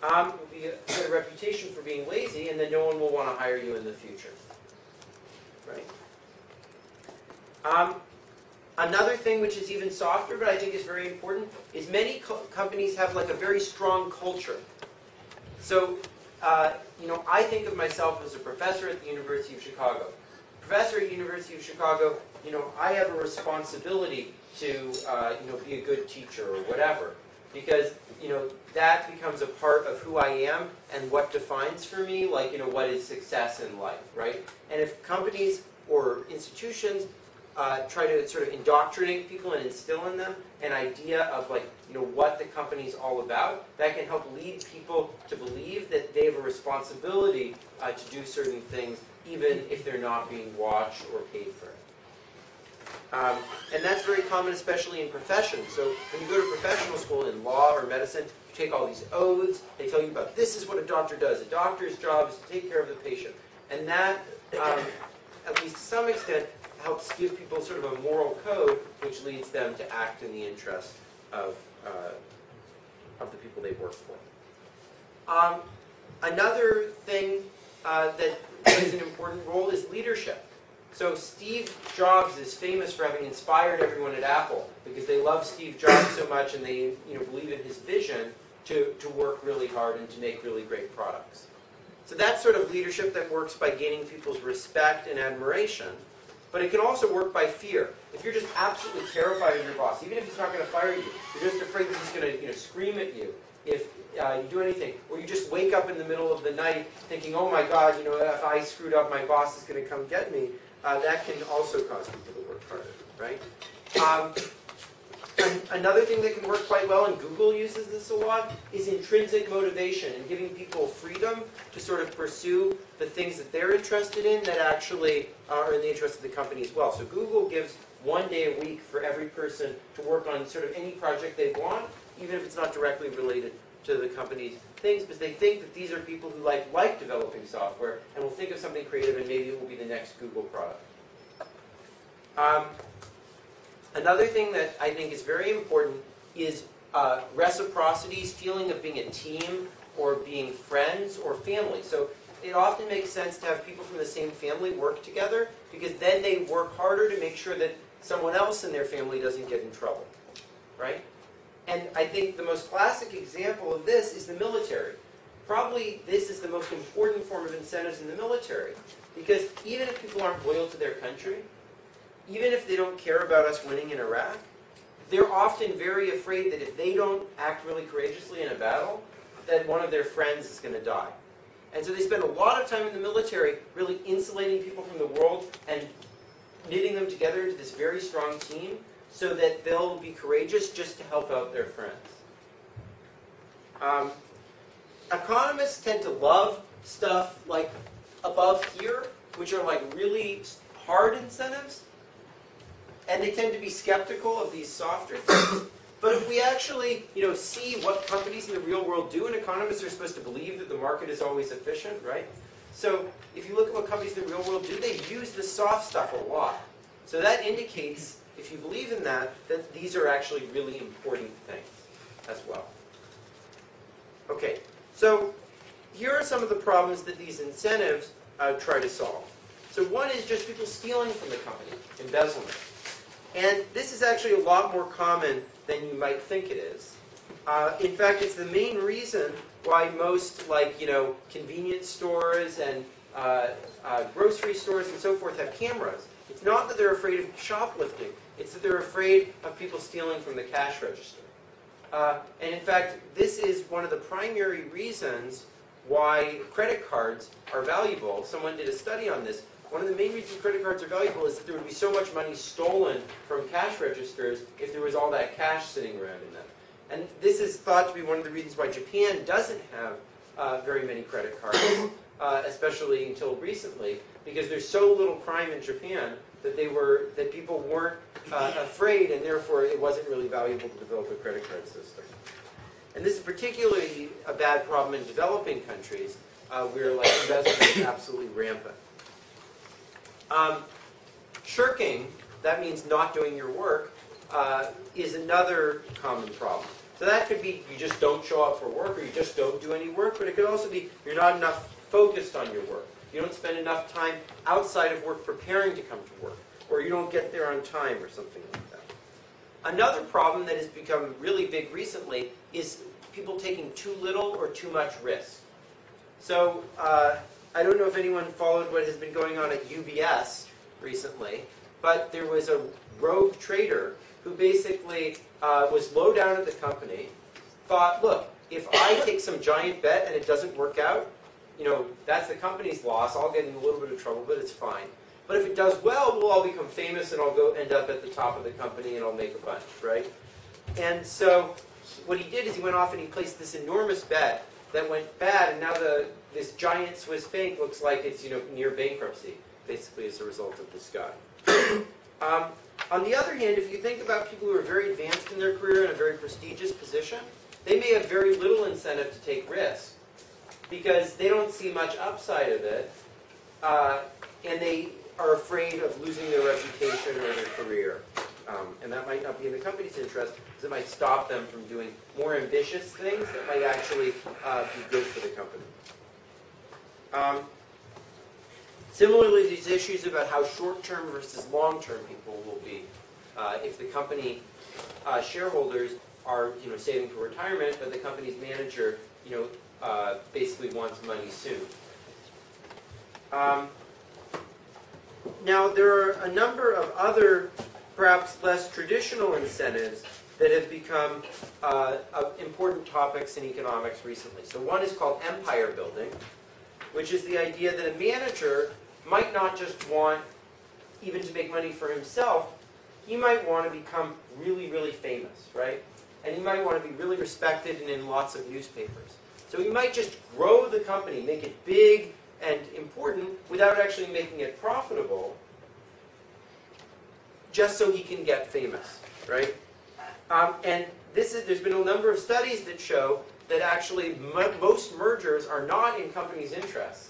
Um, will be a, a reputation for being lazy, and then no one will want to hire you in the future, right? Um, another thing which is even softer, but I think is very important, is many co companies have like a very strong culture. So uh, you know, I think of myself as a professor at the University of Chicago. Professor at University of Chicago, you know, I have a responsibility to, uh, you know, be a good teacher or whatever, because, you know, that becomes a part of who I am and what defines for me, like, you know, what is success in life, right? And if companies or institutions uh, try to sort of indoctrinate people and instill in them an idea of, like, you know, what the company's all about, that can help lead people to believe that they have a responsibility uh, to do certain things, even if they're not being watched or paid for it. Um, and that's very common, especially in professions. So when you go to professional school in law or medicine, you take all these oaths. They tell you about this is what a doctor does. A doctor's job is to take care of the patient. And that, um, at least to some extent, helps give people sort of a moral code, which leads them to act in the interest of, uh, of the people they work for. Um, another thing uh, that plays an important role is leadership. So Steve Jobs is famous for having inspired everyone at Apple because they love Steve Jobs so much and they, you know, believe in his vision to, to work really hard and to make really great products. So that's sort of leadership that works by gaining people's respect and admiration, but it can also work by fear. If you're just absolutely terrified of your boss, even if he's not going to fire you, you're just afraid that he's going to, you know, scream at you if uh, you do anything, or you just wake up in the middle of the night thinking, oh my God, you know, if I screwed up, my boss is going to come get me. Uh, that can also cause people to work harder, right? Um, another thing that can work quite well, and Google uses this a lot, is intrinsic motivation and giving people freedom to sort of pursue the things that they're interested in that actually are in the interest of the company as well. So Google gives one day a week for every person to work on sort of any project they want, even if it's not directly related to the company's things, because they think that these are people who like, like developing software and will think of something creative and maybe it will be the next Google product. Um, another thing that I think is very important is uh, reciprocity's feeling of being a team or being friends or family. So it often makes sense to have people from the same family work together because then they work harder to make sure that someone else in their family doesn't get in trouble, right? And I think the most classic example of this is the military. Probably this is the most important form of incentives in the military. Because even if people aren't loyal to their country, even if they don't care about us winning in Iraq, they're often very afraid that if they don't act really courageously in a battle, that one of their friends is going to die. And so they spend a lot of time in the military really insulating people from the world and knitting them together into this very strong team, so that they'll be courageous just to help out their friends. Um, economists tend to love stuff like above here, which are like really hard incentives, and they tend to be skeptical of these softer things. But if we actually, you know, see what companies in the real world do, and economists are supposed to believe that the market is always efficient, right? So if you look at what companies in the real world do, they use the soft stuff a lot. So that indicates, if you believe in that, then these are actually really important things as well. Okay, so here are some of the problems that these incentives uh, try to solve. So one is just people stealing from the company, embezzlement. And this is actually a lot more common than you might think it is. Uh, in fact, it's the main reason why most, like, you know, convenience stores and uh, uh, grocery stores and so forth have cameras. It's not that they're afraid of shoplifting. It's that they're afraid of people stealing from the cash register. Uh, and in fact, this is one of the primary reasons why credit cards are valuable. Someone did a study on this. One of the main reasons credit cards are valuable is that there would be so much money stolen from cash registers if there was all that cash sitting around in them. And this is thought to be one of the reasons why Japan doesn't have uh, very many credit cards, uh, especially until recently, because there's so little crime in Japan that they were that people weren't uh, afraid, and therefore it wasn't really valuable to develop a credit card system. And this is particularly a bad problem in developing countries, uh, where like investment is absolutely rampant. Um, shirking, that means not doing your work, uh, is another common problem. So that could be you just don't show up for work, or you just don't do any work, but it could also be you're not enough focused on your work. You don't spend enough time outside of work preparing to come to work, or you don't get there on time or something like that. Another problem that has become really big recently is people taking too little or too much risk. So uh, I don't know if anyone followed what has been going on at U B S recently, but there was a rogue trader who basically uh, was low down at the company, thought, look, if I take some giant bet and it doesn't work out, you know, that's the company's loss. I'll get in a little bit of trouble, but it's fine. But if it does well, we'll all become famous and I'll go end up at the top of the company and I'll make a bunch, right? And so what he did is he went off and he placed this enormous bet that went bad, and now the, this giant Swiss bank looks like it's, you know, near bankruptcy, basically as a result of this guy. um, on the other hand, if you think about people who are very advanced in their career in a very prestigious position, they may have very little incentive to take risk because they don't see much upside of it, uh, and they are afraid of losing their reputation or their career. Um, and that might not be in the company's interest because it might stop them from doing more ambitious things that might actually uh, be good for the company. Um, similarly, these issues about how short-term versus long-term people will be. Uh, if the company uh, shareholders are, you know, saving for retirement, but the company's manager, you know, uh, basically wants money soon. Um, now, there are a number of other perhaps less traditional incentives that have become uh, important topics in economics recently. So one is called empire building, which is the idea that a manager might not just want even to make money for himself, he might want to become really, really famous, right? And he might want to be really respected and in lots of newspapers. So he might just grow the company, make it big and important without actually making it profitable, just so he can get famous, right? Um, and this is, there's been a number of studies that show that actually most mergers are not in companies' interests.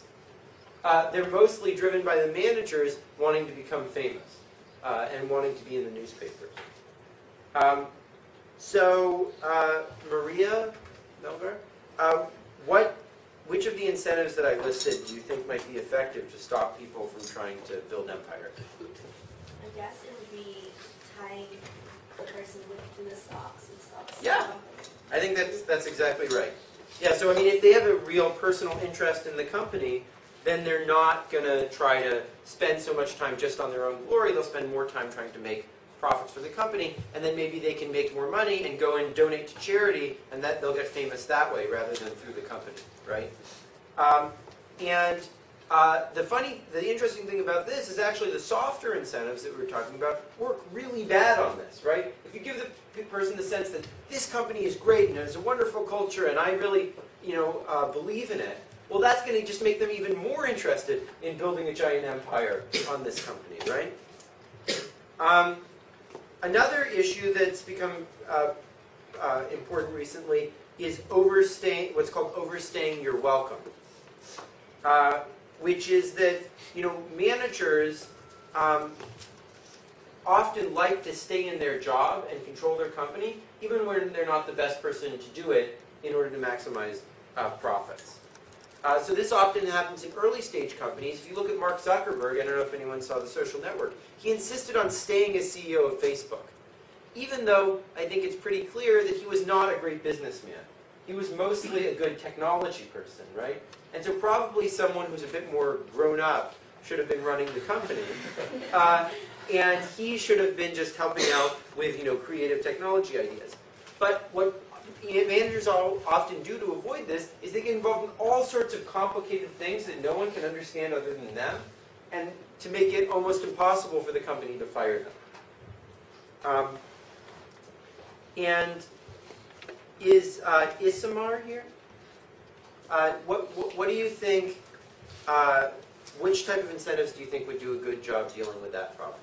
Uh, they're mostly driven by the managers wanting to become famous uh, and wanting to be in the newspapers. Um, so, uh, Maria Melgar, uh, what, which of the incentives that I listed do you think might be effective to stop people from trying to build empire? I guess it would be tying the person with the stocks and stuff. Yeah, I think that's, that's exactly right. Yeah, so I mean, if they have a real personal interest in the company, then they're not going to try to spend so much time just on their own glory. They'll spend more time trying to make profits for the company, and then maybe they can make more money and go and donate to charity, and that they'll get famous that way rather than through the company, right? Um, and... Uh, the funny, the interesting thing about this is actually the softer incentives that we were talking about work really bad on this, right? If you give the person the sense that this company is great and it's a wonderful culture and I really, you know, uh, believe in it, well, that's going to just make them even more interested in building a giant empire on this company, right? Um, another issue that's become uh, uh, important recently is overstaying, what's called overstaying your welcome. Uh, Which is that, you know, managers um, often like to stay in their job and control their company, even when they're not the best person to do it, in order to maximize uh, profits. Uh, so this often happens in early stage companies. If you look at Mark Zuckerberg, I don't know if anyone saw The Social Network, he insisted on staying as C E O of Facebook, even though I think it's pretty clear that he was not a great businessman. He was mostly a good technology person, right? And so probably someone who's a bit more grown up should have been running the company. Uh, and he should have been just helping out with, you know, creative technology ideas. But what managers all often do to avoid this is they get involved in all sorts of complicated things that no one can understand other than them, and to make it almost impossible for the company to fire them. Um, and is uh, Isamar here? Uh, what, what, what do you think, uh, which type of incentives do you think would do a good job dealing with that problem?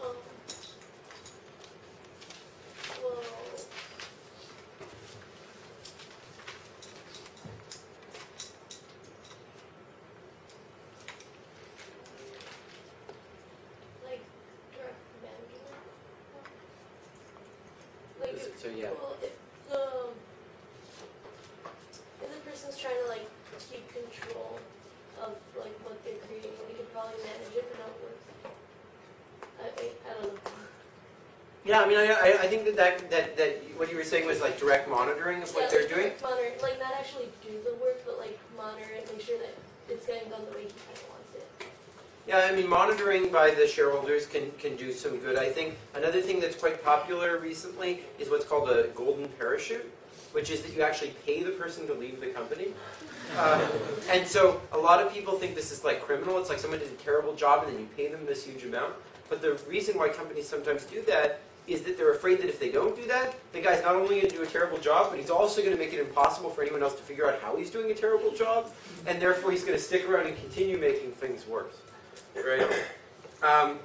Um, well, like direct management? Like if, so, yeah. Well, if trying to like keep control of like what they're creating, we could probably manage it, but not work. I, I don't know. Yeah, I mean, I I think that, that that that what you were saying was like direct monitoring of what yeah, they're like, doing. Monitor, like not actually do the work, but like monitor it, like it's going to go the way he kind of wants it. Yeah, I mean, monitoring by the shareholders can, can do some good. I think another thing that's quite popular recently is what's called a golden parachute, which is that you actually pay the person to leave the company. Uh, and so a lot of people think this is like criminal. It's like someone did a terrible job and then you pay them this huge amount. But the reason why companies sometimes do that is that they're afraid that if they don't do that, the guy's not only going to do a terrible job, but he's also going to make it impossible for anyone else to figure out how he's doing a terrible job, and therefore he's going to stick around and continue making things worse. Right? Um,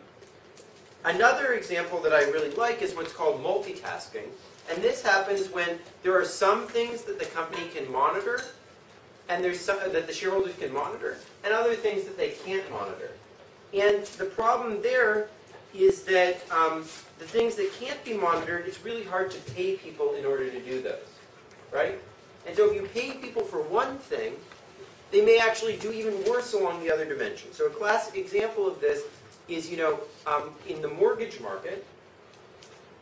another example that I really like is what's called multitasking. And this happens when there are some things that the company can monitor, and there's some that the shareholders can monitor, and other things that they can't monitor. And the problem there is that um, the things that can't be monitored, it's really hard to pay people in order to do those, right? And so if you pay people for one thing, they may actually do even worse along the other dimension. So a classic example of this is, you know, um, in the mortgage market,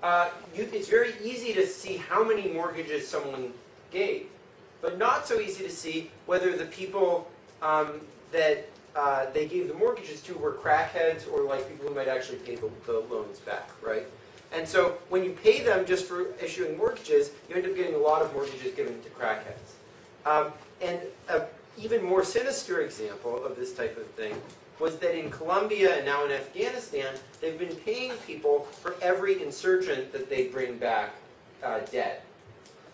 uh, you, it's very easy to see how many mortgages someone gave, but not so easy to see whether the people um, that Uh, they gave the mortgages to were crackheads or like people who might actually pay the, the loans back, right? And so when you pay them just for issuing mortgages, you end up getting a lot of mortgages given to crackheads. Um, and an even more sinister example of this type of thing was that in Colombia and now in Afghanistan, they've been paying people for every insurgent that they bring back uh, dead.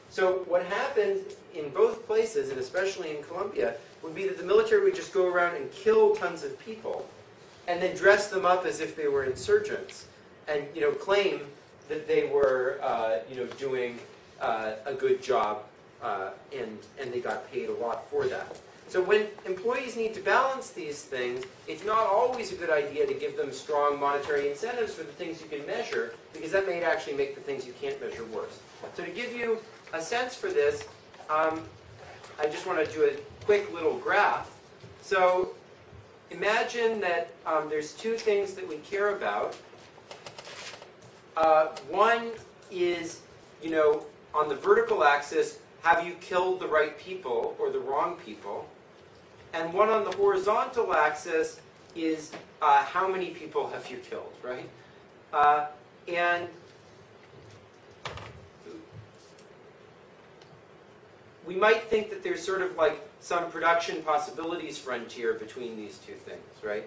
So what happened in both places, and especially in Colombia, would be that the military would just go around and kill tons of people and then dress them up as if they were insurgents and, you know, claim that they were, uh, you know, doing uh, a good job uh, and, and they got paid a lot for that. So when employees need to balance these things, it's not always a good idea to give them strong monetary incentives for the things you can measure, because that may actually make the things you can't measure worse. So to give you a sense for this, um, I just want to do a quick little graph. So imagine that um, there's two things that we care about. Uh, one is, you know, on the vertical axis, have you killed the right people or the wrong people? And one on the horizontal axis is uh, how many people have you killed, right? Uh, and we might think that there's sort of like some production possibilities frontier between these two things, right?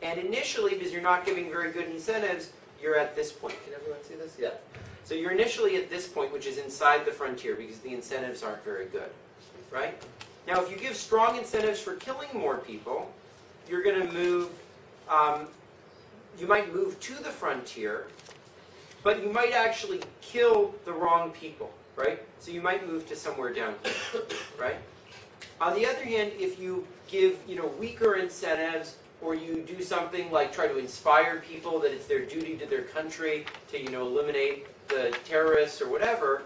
And initially, because you're not giving very good incentives, you're at this point. Can everyone see this? Yeah. So you're initially at this point, which is inside the frontier, because the incentives aren't very good, right? Now, if you give strong incentives for killing more people, you're going to move, um, you might move to the frontier, but you might actually kill the wrong people, right? So you might move to somewhere down here, right? On the other hand, if you give, you know, weaker incentives, or you do something like try to inspire people that it's their duty to their country to, you know, eliminate the terrorists or whatever,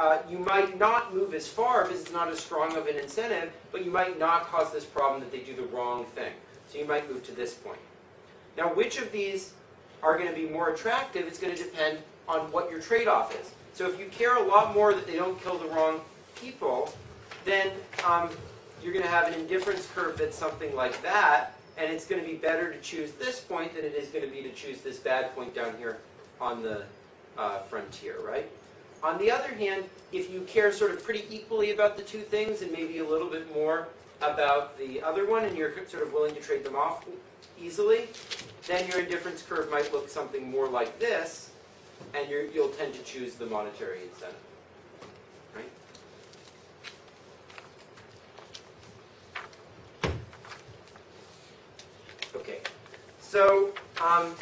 uh, you might not move as far because it's not as strong of an incentive, but you might not cause this problem that they do the wrong thing. So you might move to this point. Now, which of these are going to be more attractive is going to depend on what your trade-off is. So if you care a lot more that they don't kill the wrong people, then um, you're going to have an indifference curve that's something like that, and it's going to be better to choose this point than it is going to be to choose this bad point down here on the uh, frontier, right? On the other hand, if you care sort of pretty equally about the two things and maybe a little bit more about the other one, and you're sort of willing to trade them off easily, then your indifference curve might look something more like this, and you're, you'll tend to choose the monetary incentive. Okay, so um,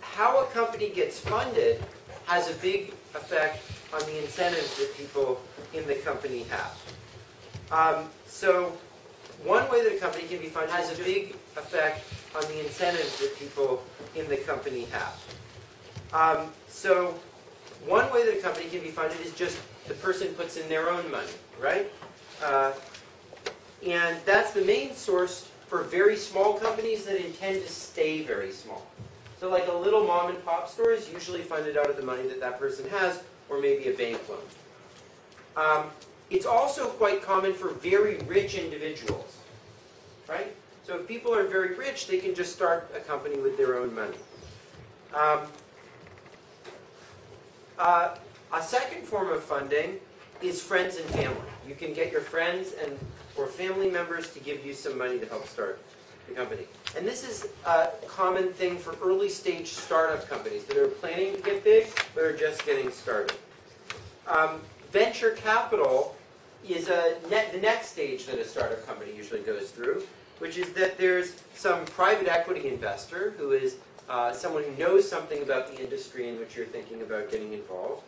how a company gets funded has a big effect on the incentives that people in the company have. Um, so one way that a company can be funded has a big effect on the incentives that people in the company have. Um, so one way that a company can be funded is just the person puts in their own money, right? Uh, and that's the main source for very small companies that intend to stay very small. So like a little mom and pop store is usually funded out of the money that that person has, or maybe a bank loan. Um, it's also quite common for very rich individuals. right? So if people are very rich, they can just start a company with their own money. Um, uh, a second form of funding is friends and family. You can get your friends and or family members to give you some money to help start the company. And this is a common thing for early stage startup companies that are planning to get big but are just getting started. Um, venture capital is a net, the next stage that a startup company usually goes through, which is that there's some private equity investor who is uh, someone who knows something about the industry in which you're thinking about getting involved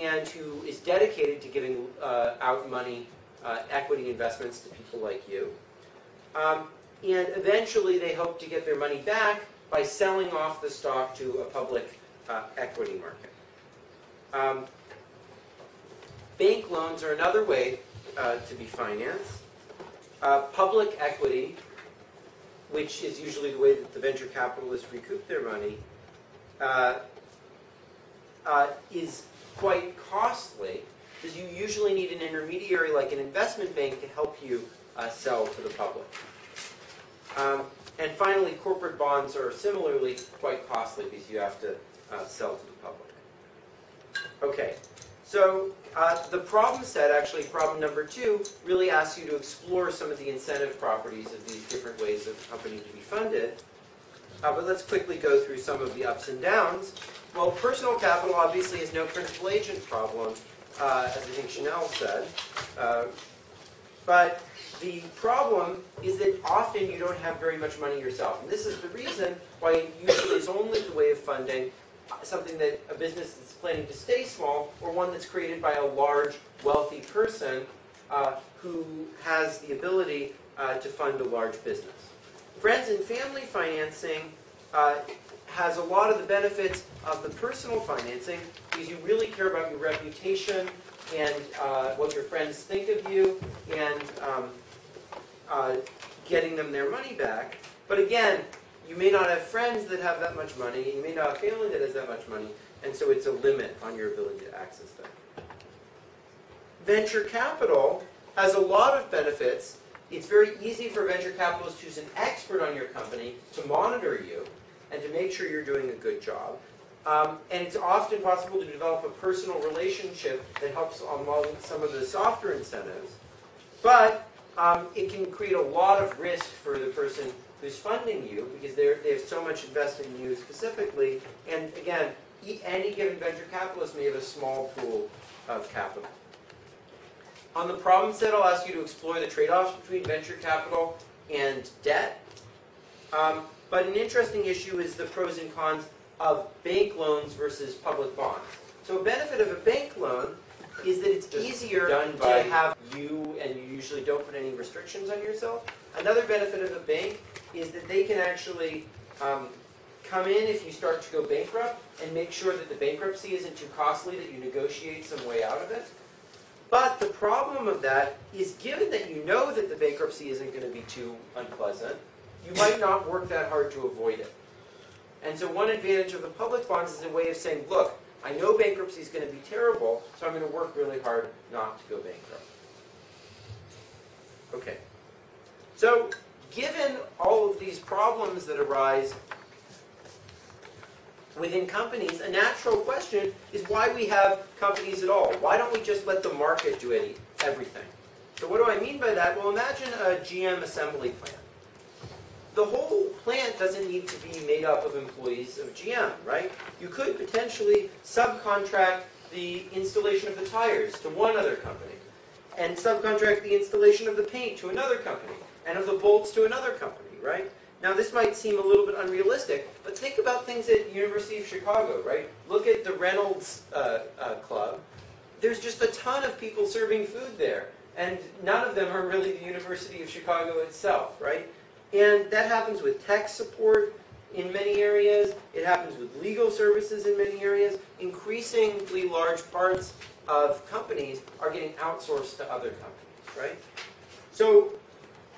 and who is dedicated to giving uh, out money, uh, equity investments to people like you. Um, and eventually they hope to get their money back by selling off the stock to a public uh, equity market. Um, bank loans are another way uh, to be financed. Uh, public equity, which is usually the way that the venture capitalists recoup their money, uh, uh, is quite costly because you usually need an intermediary like an investment bank to help you uh, sell to the public. Um, and finally, corporate bonds are similarly quite costly because you have to uh, sell to the public. Okay, so uh, the problem set, actually problem number two, really asks you to explore some of the incentive properties of these different ways of a company to be funded. Uh, but let's quickly go through some of the ups and downs. Well, personal capital obviously is no principal agent problem, uh, as I think Chanel said. Uh, but the problem is that often you don't have very much money yourself. And this is the reason why it usually is only the way of funding something that a business that's planning to stay small or one that's created by a large, wealthy person uh, who has the ability uh, to fund a large business. Friends and family financing uh, has a lot of the benefits of the personal financing because you really care about your reputation and uh, what your friends think of you and um, uh, getting them their money back. But again, you may not have friends that have that much money, you may not have family that has that much money, and so it's a limit on your ability to access that. Venture capital has a lot of benefits. It's very easy for venture capitalists who's an expert on your company to monitor you and to make sure you're doing a good job. Um, and it's often possible to develop a personal relationship that helps unlock some of the softer incentives. But um, it can create a lot of risk for the person who's funding you because they have so much invested in you specifically. And again, any given venture capitalist may have a small pool of capital. On the problem set, I'll ask you to explore the trade-offs between venture capital and debt. Um, But an interesting issue is the pros and cons of bank loans versus public bonds. So a benefit of a bank loan is that it's Just easier done by to have you, and you usually don't put any restrictions on yourself. Another benefit of a bank is that they can actually um, come in if you start to go bankrupt and make sure that the bankruptcy isn't too costly, that you negotiate some way out of it. But the problem of that is given that you know that the bankruptcy isn't going to be too unpleasant, you might not work that hard to avoid it. And so one advantage of the public bonds is a way of saying, look, I know bankruptcy is going to be terrible, so I'm going to work really hard not to go bankrupt. Okay. So given all of these problems that arise within companies, a natural question is why we have companies at all. Why don't we just let the market do any, everything? So what do I mean by that? Well, imagine a G M assembly plant. The whole plant doesn't need to be made up of employees of G M, right? You could potentially subcontract the installation of the tires to one other company, and subcontract the installation of the paint to another company, and of the bolts to another company, right? Now this might seem a little bit unrealistic, but think about things at University of Chicago, right? Look at the Reynolds uh, uh, Club. There's just a ton of people serving food there, and none of them are really the University of Chicago itself, right? And that happens with tech support in many areas. It happens with legal services in many areas. Increasingly large parts of companies are getting outsourced to other companies, right? So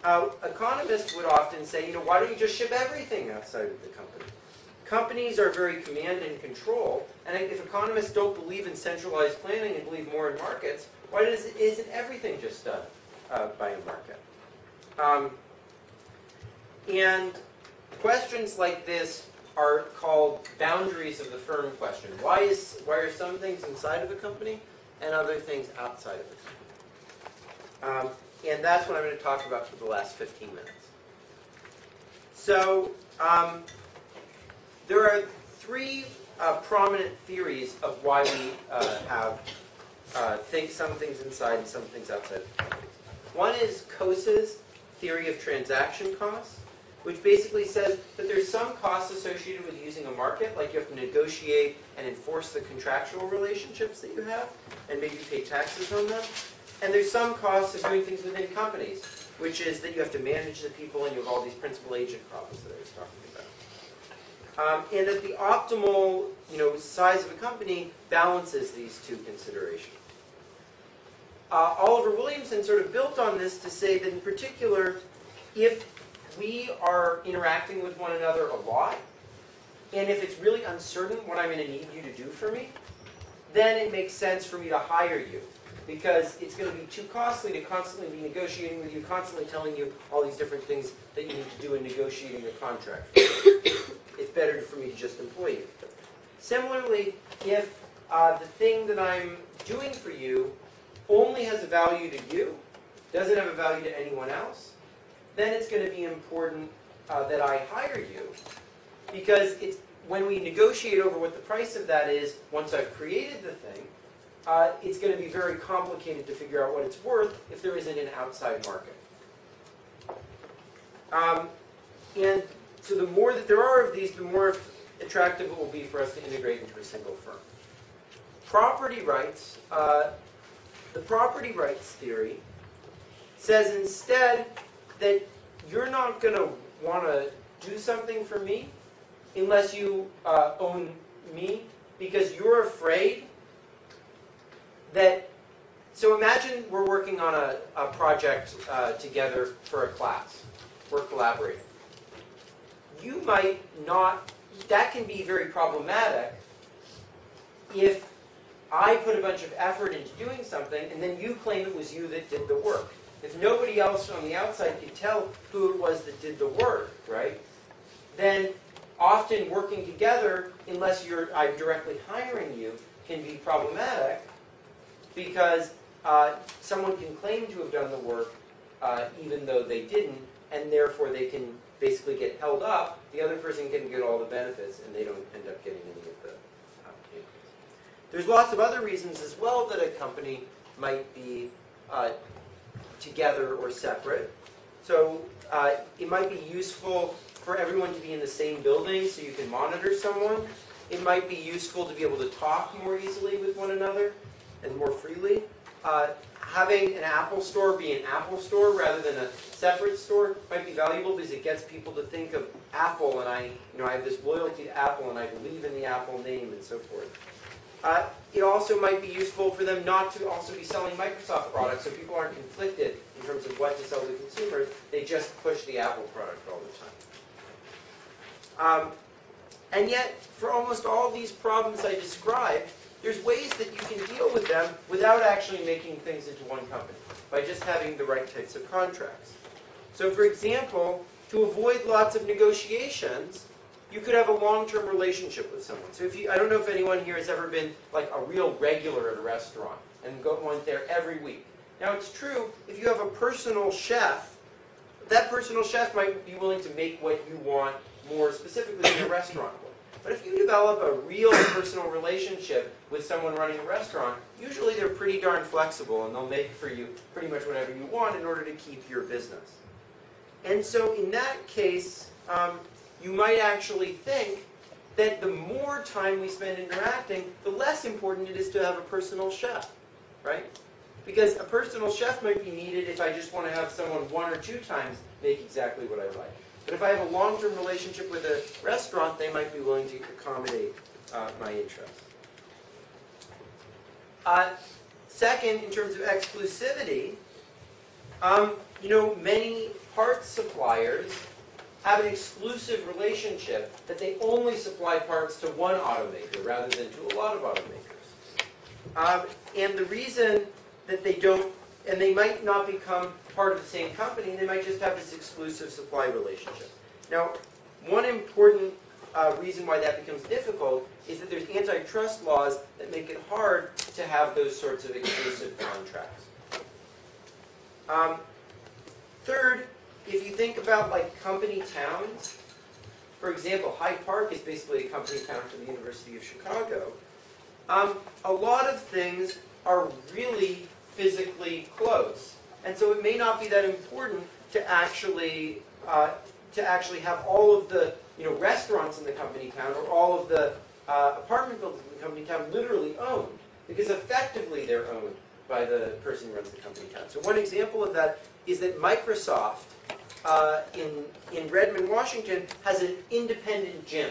uh, economists would often say, you know, why don't you just ship everything outside of the company? Companies are very command and control. And if economists don't believe in centralized planning and believe more in markets, why does, isn't everything just done uh, by a market? Um, And questions like this are called boundaries of the firm question. Why is why are some things inside of a company and other things outside of a company? Um, and that's what I'm going to talk about for the last fifteen minutes. So um, there are three uh, prominent theories of why we uh, have uh, think some things inside and some things outside of the company. One is Kosa's theory of transaction costs, which basically says that there's some costs associated with using a market, like you have to negotiate and enforce the contractual relationships that you have, and maybe pay taxes on them. And there's some costs of doing things within companies, which is that you have to manage the people and you have all these principal agent problems that I was talking about. Um, and that the optimal, you know, size of a company balances these two considerations. Uh, Oliver Williamson sort of built on this to say that in particular, if we are interacting with one another a lot, and if it's really uncertain what I'm going to need you to do for me, then it makes sense for me to hire you, because it's going to be too costly to constantly be negotiating with you, constantly telling you all these different things that you need to do in negotiating your contract. It's better for me to just employ you. Similarly, if uh, the thing that I'm doing for you only has a value to you, doesn't have a value to anyone else, then it's going to be important uh, that I hire you, because it's, when we negotiate over what the price of that is, once I've created the thing, uh, it's going to be very complicated to figure out what it's worth if there isn't an outside market. Um, and so the more that there are of these, the more attractive it will be for us to integrate into a single firm. Property rights, uh, the property rights theory says instead that you're not going to want to do something for me unless you uh, own me, because you're afraid that, so imagine we're working on a, a project uh, together for a class. We're collaborating. You might not, that can be very problematic if I put a bunch of effort into doing something and then you claim it was you that did the work. If nobody else on the outside could tell who it was that did the work, right, then often working together, unless you're, I'm directly hiring you, can be problematic, because uh, someone can claim to have done the work uh, even though they didn't, and therefore they can basically get held up. The other person can get all the benefits, and they don't end up getting any of the opportunities. There's lots of other reasons as well that a company might be uh, together or separate. So uh, it might be useful for everyone to be in the same building so you can monitor someone. It might be useful to be able to talk more easily with one another and more freely. Uh, having an Apple store be an Apple store rather than a separate store might be valuable, because it gets people to think of Apple, and I, you know, I have this loyalty to Apple and I believe in the Apple name and so forth. Uh, it also might be useful for them not to also be selling Microsoft products, so people aren't conflicted in terms of what to sell to consumers. They just push the Apple product all the time. Um, and yet, for almost all these problems I described, there's ways that you can deal with them without actually making things into one company, by just having the right types of contracts. So, for example, to avoid lots of negotiations, you could have a long-term relationship with someone. So if you, I don't know if anyone here has ever been like a real regular at a restaurant and go went there every week. Now it's true, if you have a personal chef, that personal chef might be willing to make what you want more specifically than a restaurant would. But if you develop a real personal relationship with someone running a restaurant, usually they're pretty darn flexible and they'll make for you pretty much whatever you want in order to keep your business. And so in that case, um, you might actually think that the more time we spend interacting, the less important it is to have a personal chef, right? Because a personal chef might be needed if I just want to have someone one or two times make exactly what I like. But if I have a long-term relationship with a restaurant, they might be willing to accommodate uh, my interests. Uh, second, in terms of exclusivity, um, you know, many parts suppliers have an exclusive relationship that they only supply parts to one automaker rather than to a lot of automakers. Um, and the reason that they don't and they might not become part of the same company. They might just have this exclusive supply relationship. Now, one important uh, reason why that becomes difficult is that there's antitrust laws that make it hard to have those sorts of exclusive contracts. Um, third, if you think about like company towns, for example, Hyde Park is basically a company town for the University of Chicago. Um, a lot of things are really physically close, and so it may not be that important to actually uh, to actually have all of the you know restaurants in the company town or all of the uh, apartment buildings in the company town literally owned, because effectively they're owned by the person who runs the company town. So one example of that is that Microsoft uh, in in Redmond, Washington, has an independent gym.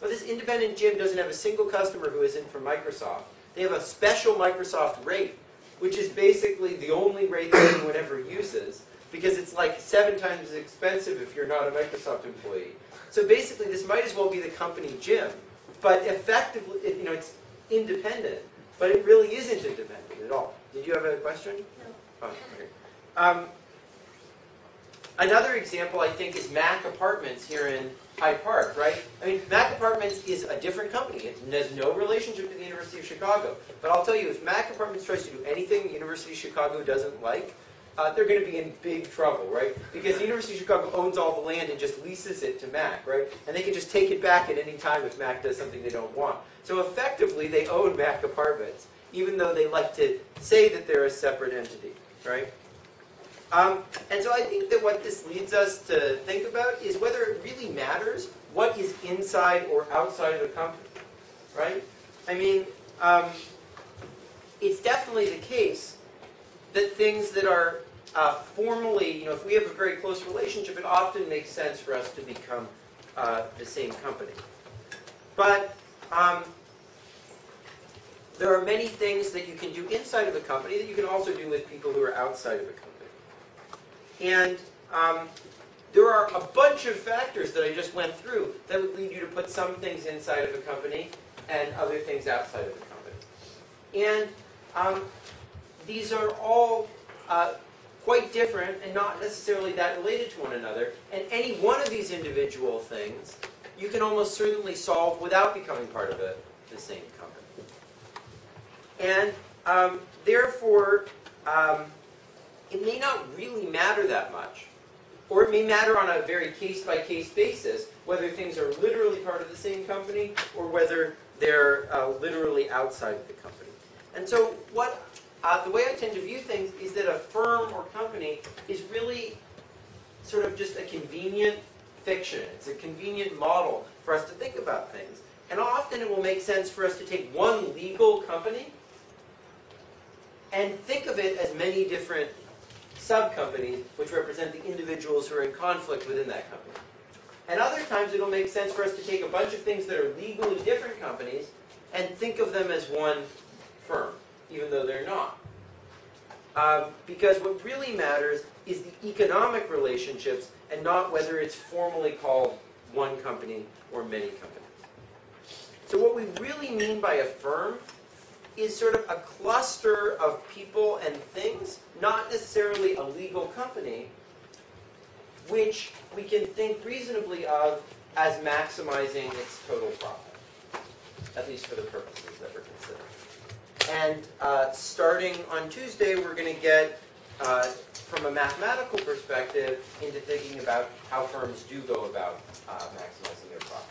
But this independent gym doesn't have a single customer who isn't from Microsoft. They have a special Microsoft rate, which is basically the only rate that anyone ever uses, because it's like seven times as expensive if you're not a Microsoft employee. So basically, this might as well be the company gym, but effectively, it, you know, it's independent, but it really isn't independent at all. Did you have a question? No. Oh, okay. Um, another example, I think, is Mac Apartments here in Hyde Park, right? I mean, Mac Apartments is a different company. It has no relationship to the University of Chicago. But I'll tell you, if Mac Apartments tries to do anything the University of Chicago doesn't like, uh, they're going to be in big trouble, right? Because the University of Chicago owns all the land and just leases it to Mac, right? And they can just take it back at any time if Mac does something they don't want. So effectively, they own Mac Apartments, even though they like to say that they're a separate entity, right? Um, and so I think that what this leads us to think about is whether it really matters what is inside or outside of the company, right? I mean, um, it's definitely the case that things that are uh, formally, you know, if we have a very close relationship, it often makes sense for us to become uh, the same company. But um, there are many things that you can do inside of a company that you can also do with people who are outside of a company. And um, there are a bunch of factors that I just went through that would lead you to put some things inside of a company and other things outside of the company. And um, these are all uh, quite different and not necessarily that related to one another. And any one of these individual things you can almost certainly solve without becoming part of a, the same company. And um, therefore, um, it may not really matter that much, or it may matter on a very case-by-case basis whether things are literally part of the same company or whether they're uh, literally outside of the company. And so what uh, the way I tend to view things is that a firm or company is really sort of just a convenient fiction. It's a convenient model for us to think about things. And often it will make sense for us to take one legal company and think of it as many different sub-companies, which represent the individuals who are in conflict within that company. And other times it'll make sense for us to take a bunch of things that are legally different companies and think of them as one firm, even though they're not. Um, because what really matters is the economic relationships and not whether it's formally called one company or many companies. So what we really mean by a firm is sort of a cluster of people and things, not necessarily a legal company, which we can think reasonably of as maximizing its total profit, at least for the purposes that we're considering. And uh, starting on Tuesday, we're going to get, uh, from a mathematical perspective, into thinking about how firms do go about uh, maximizing their profit.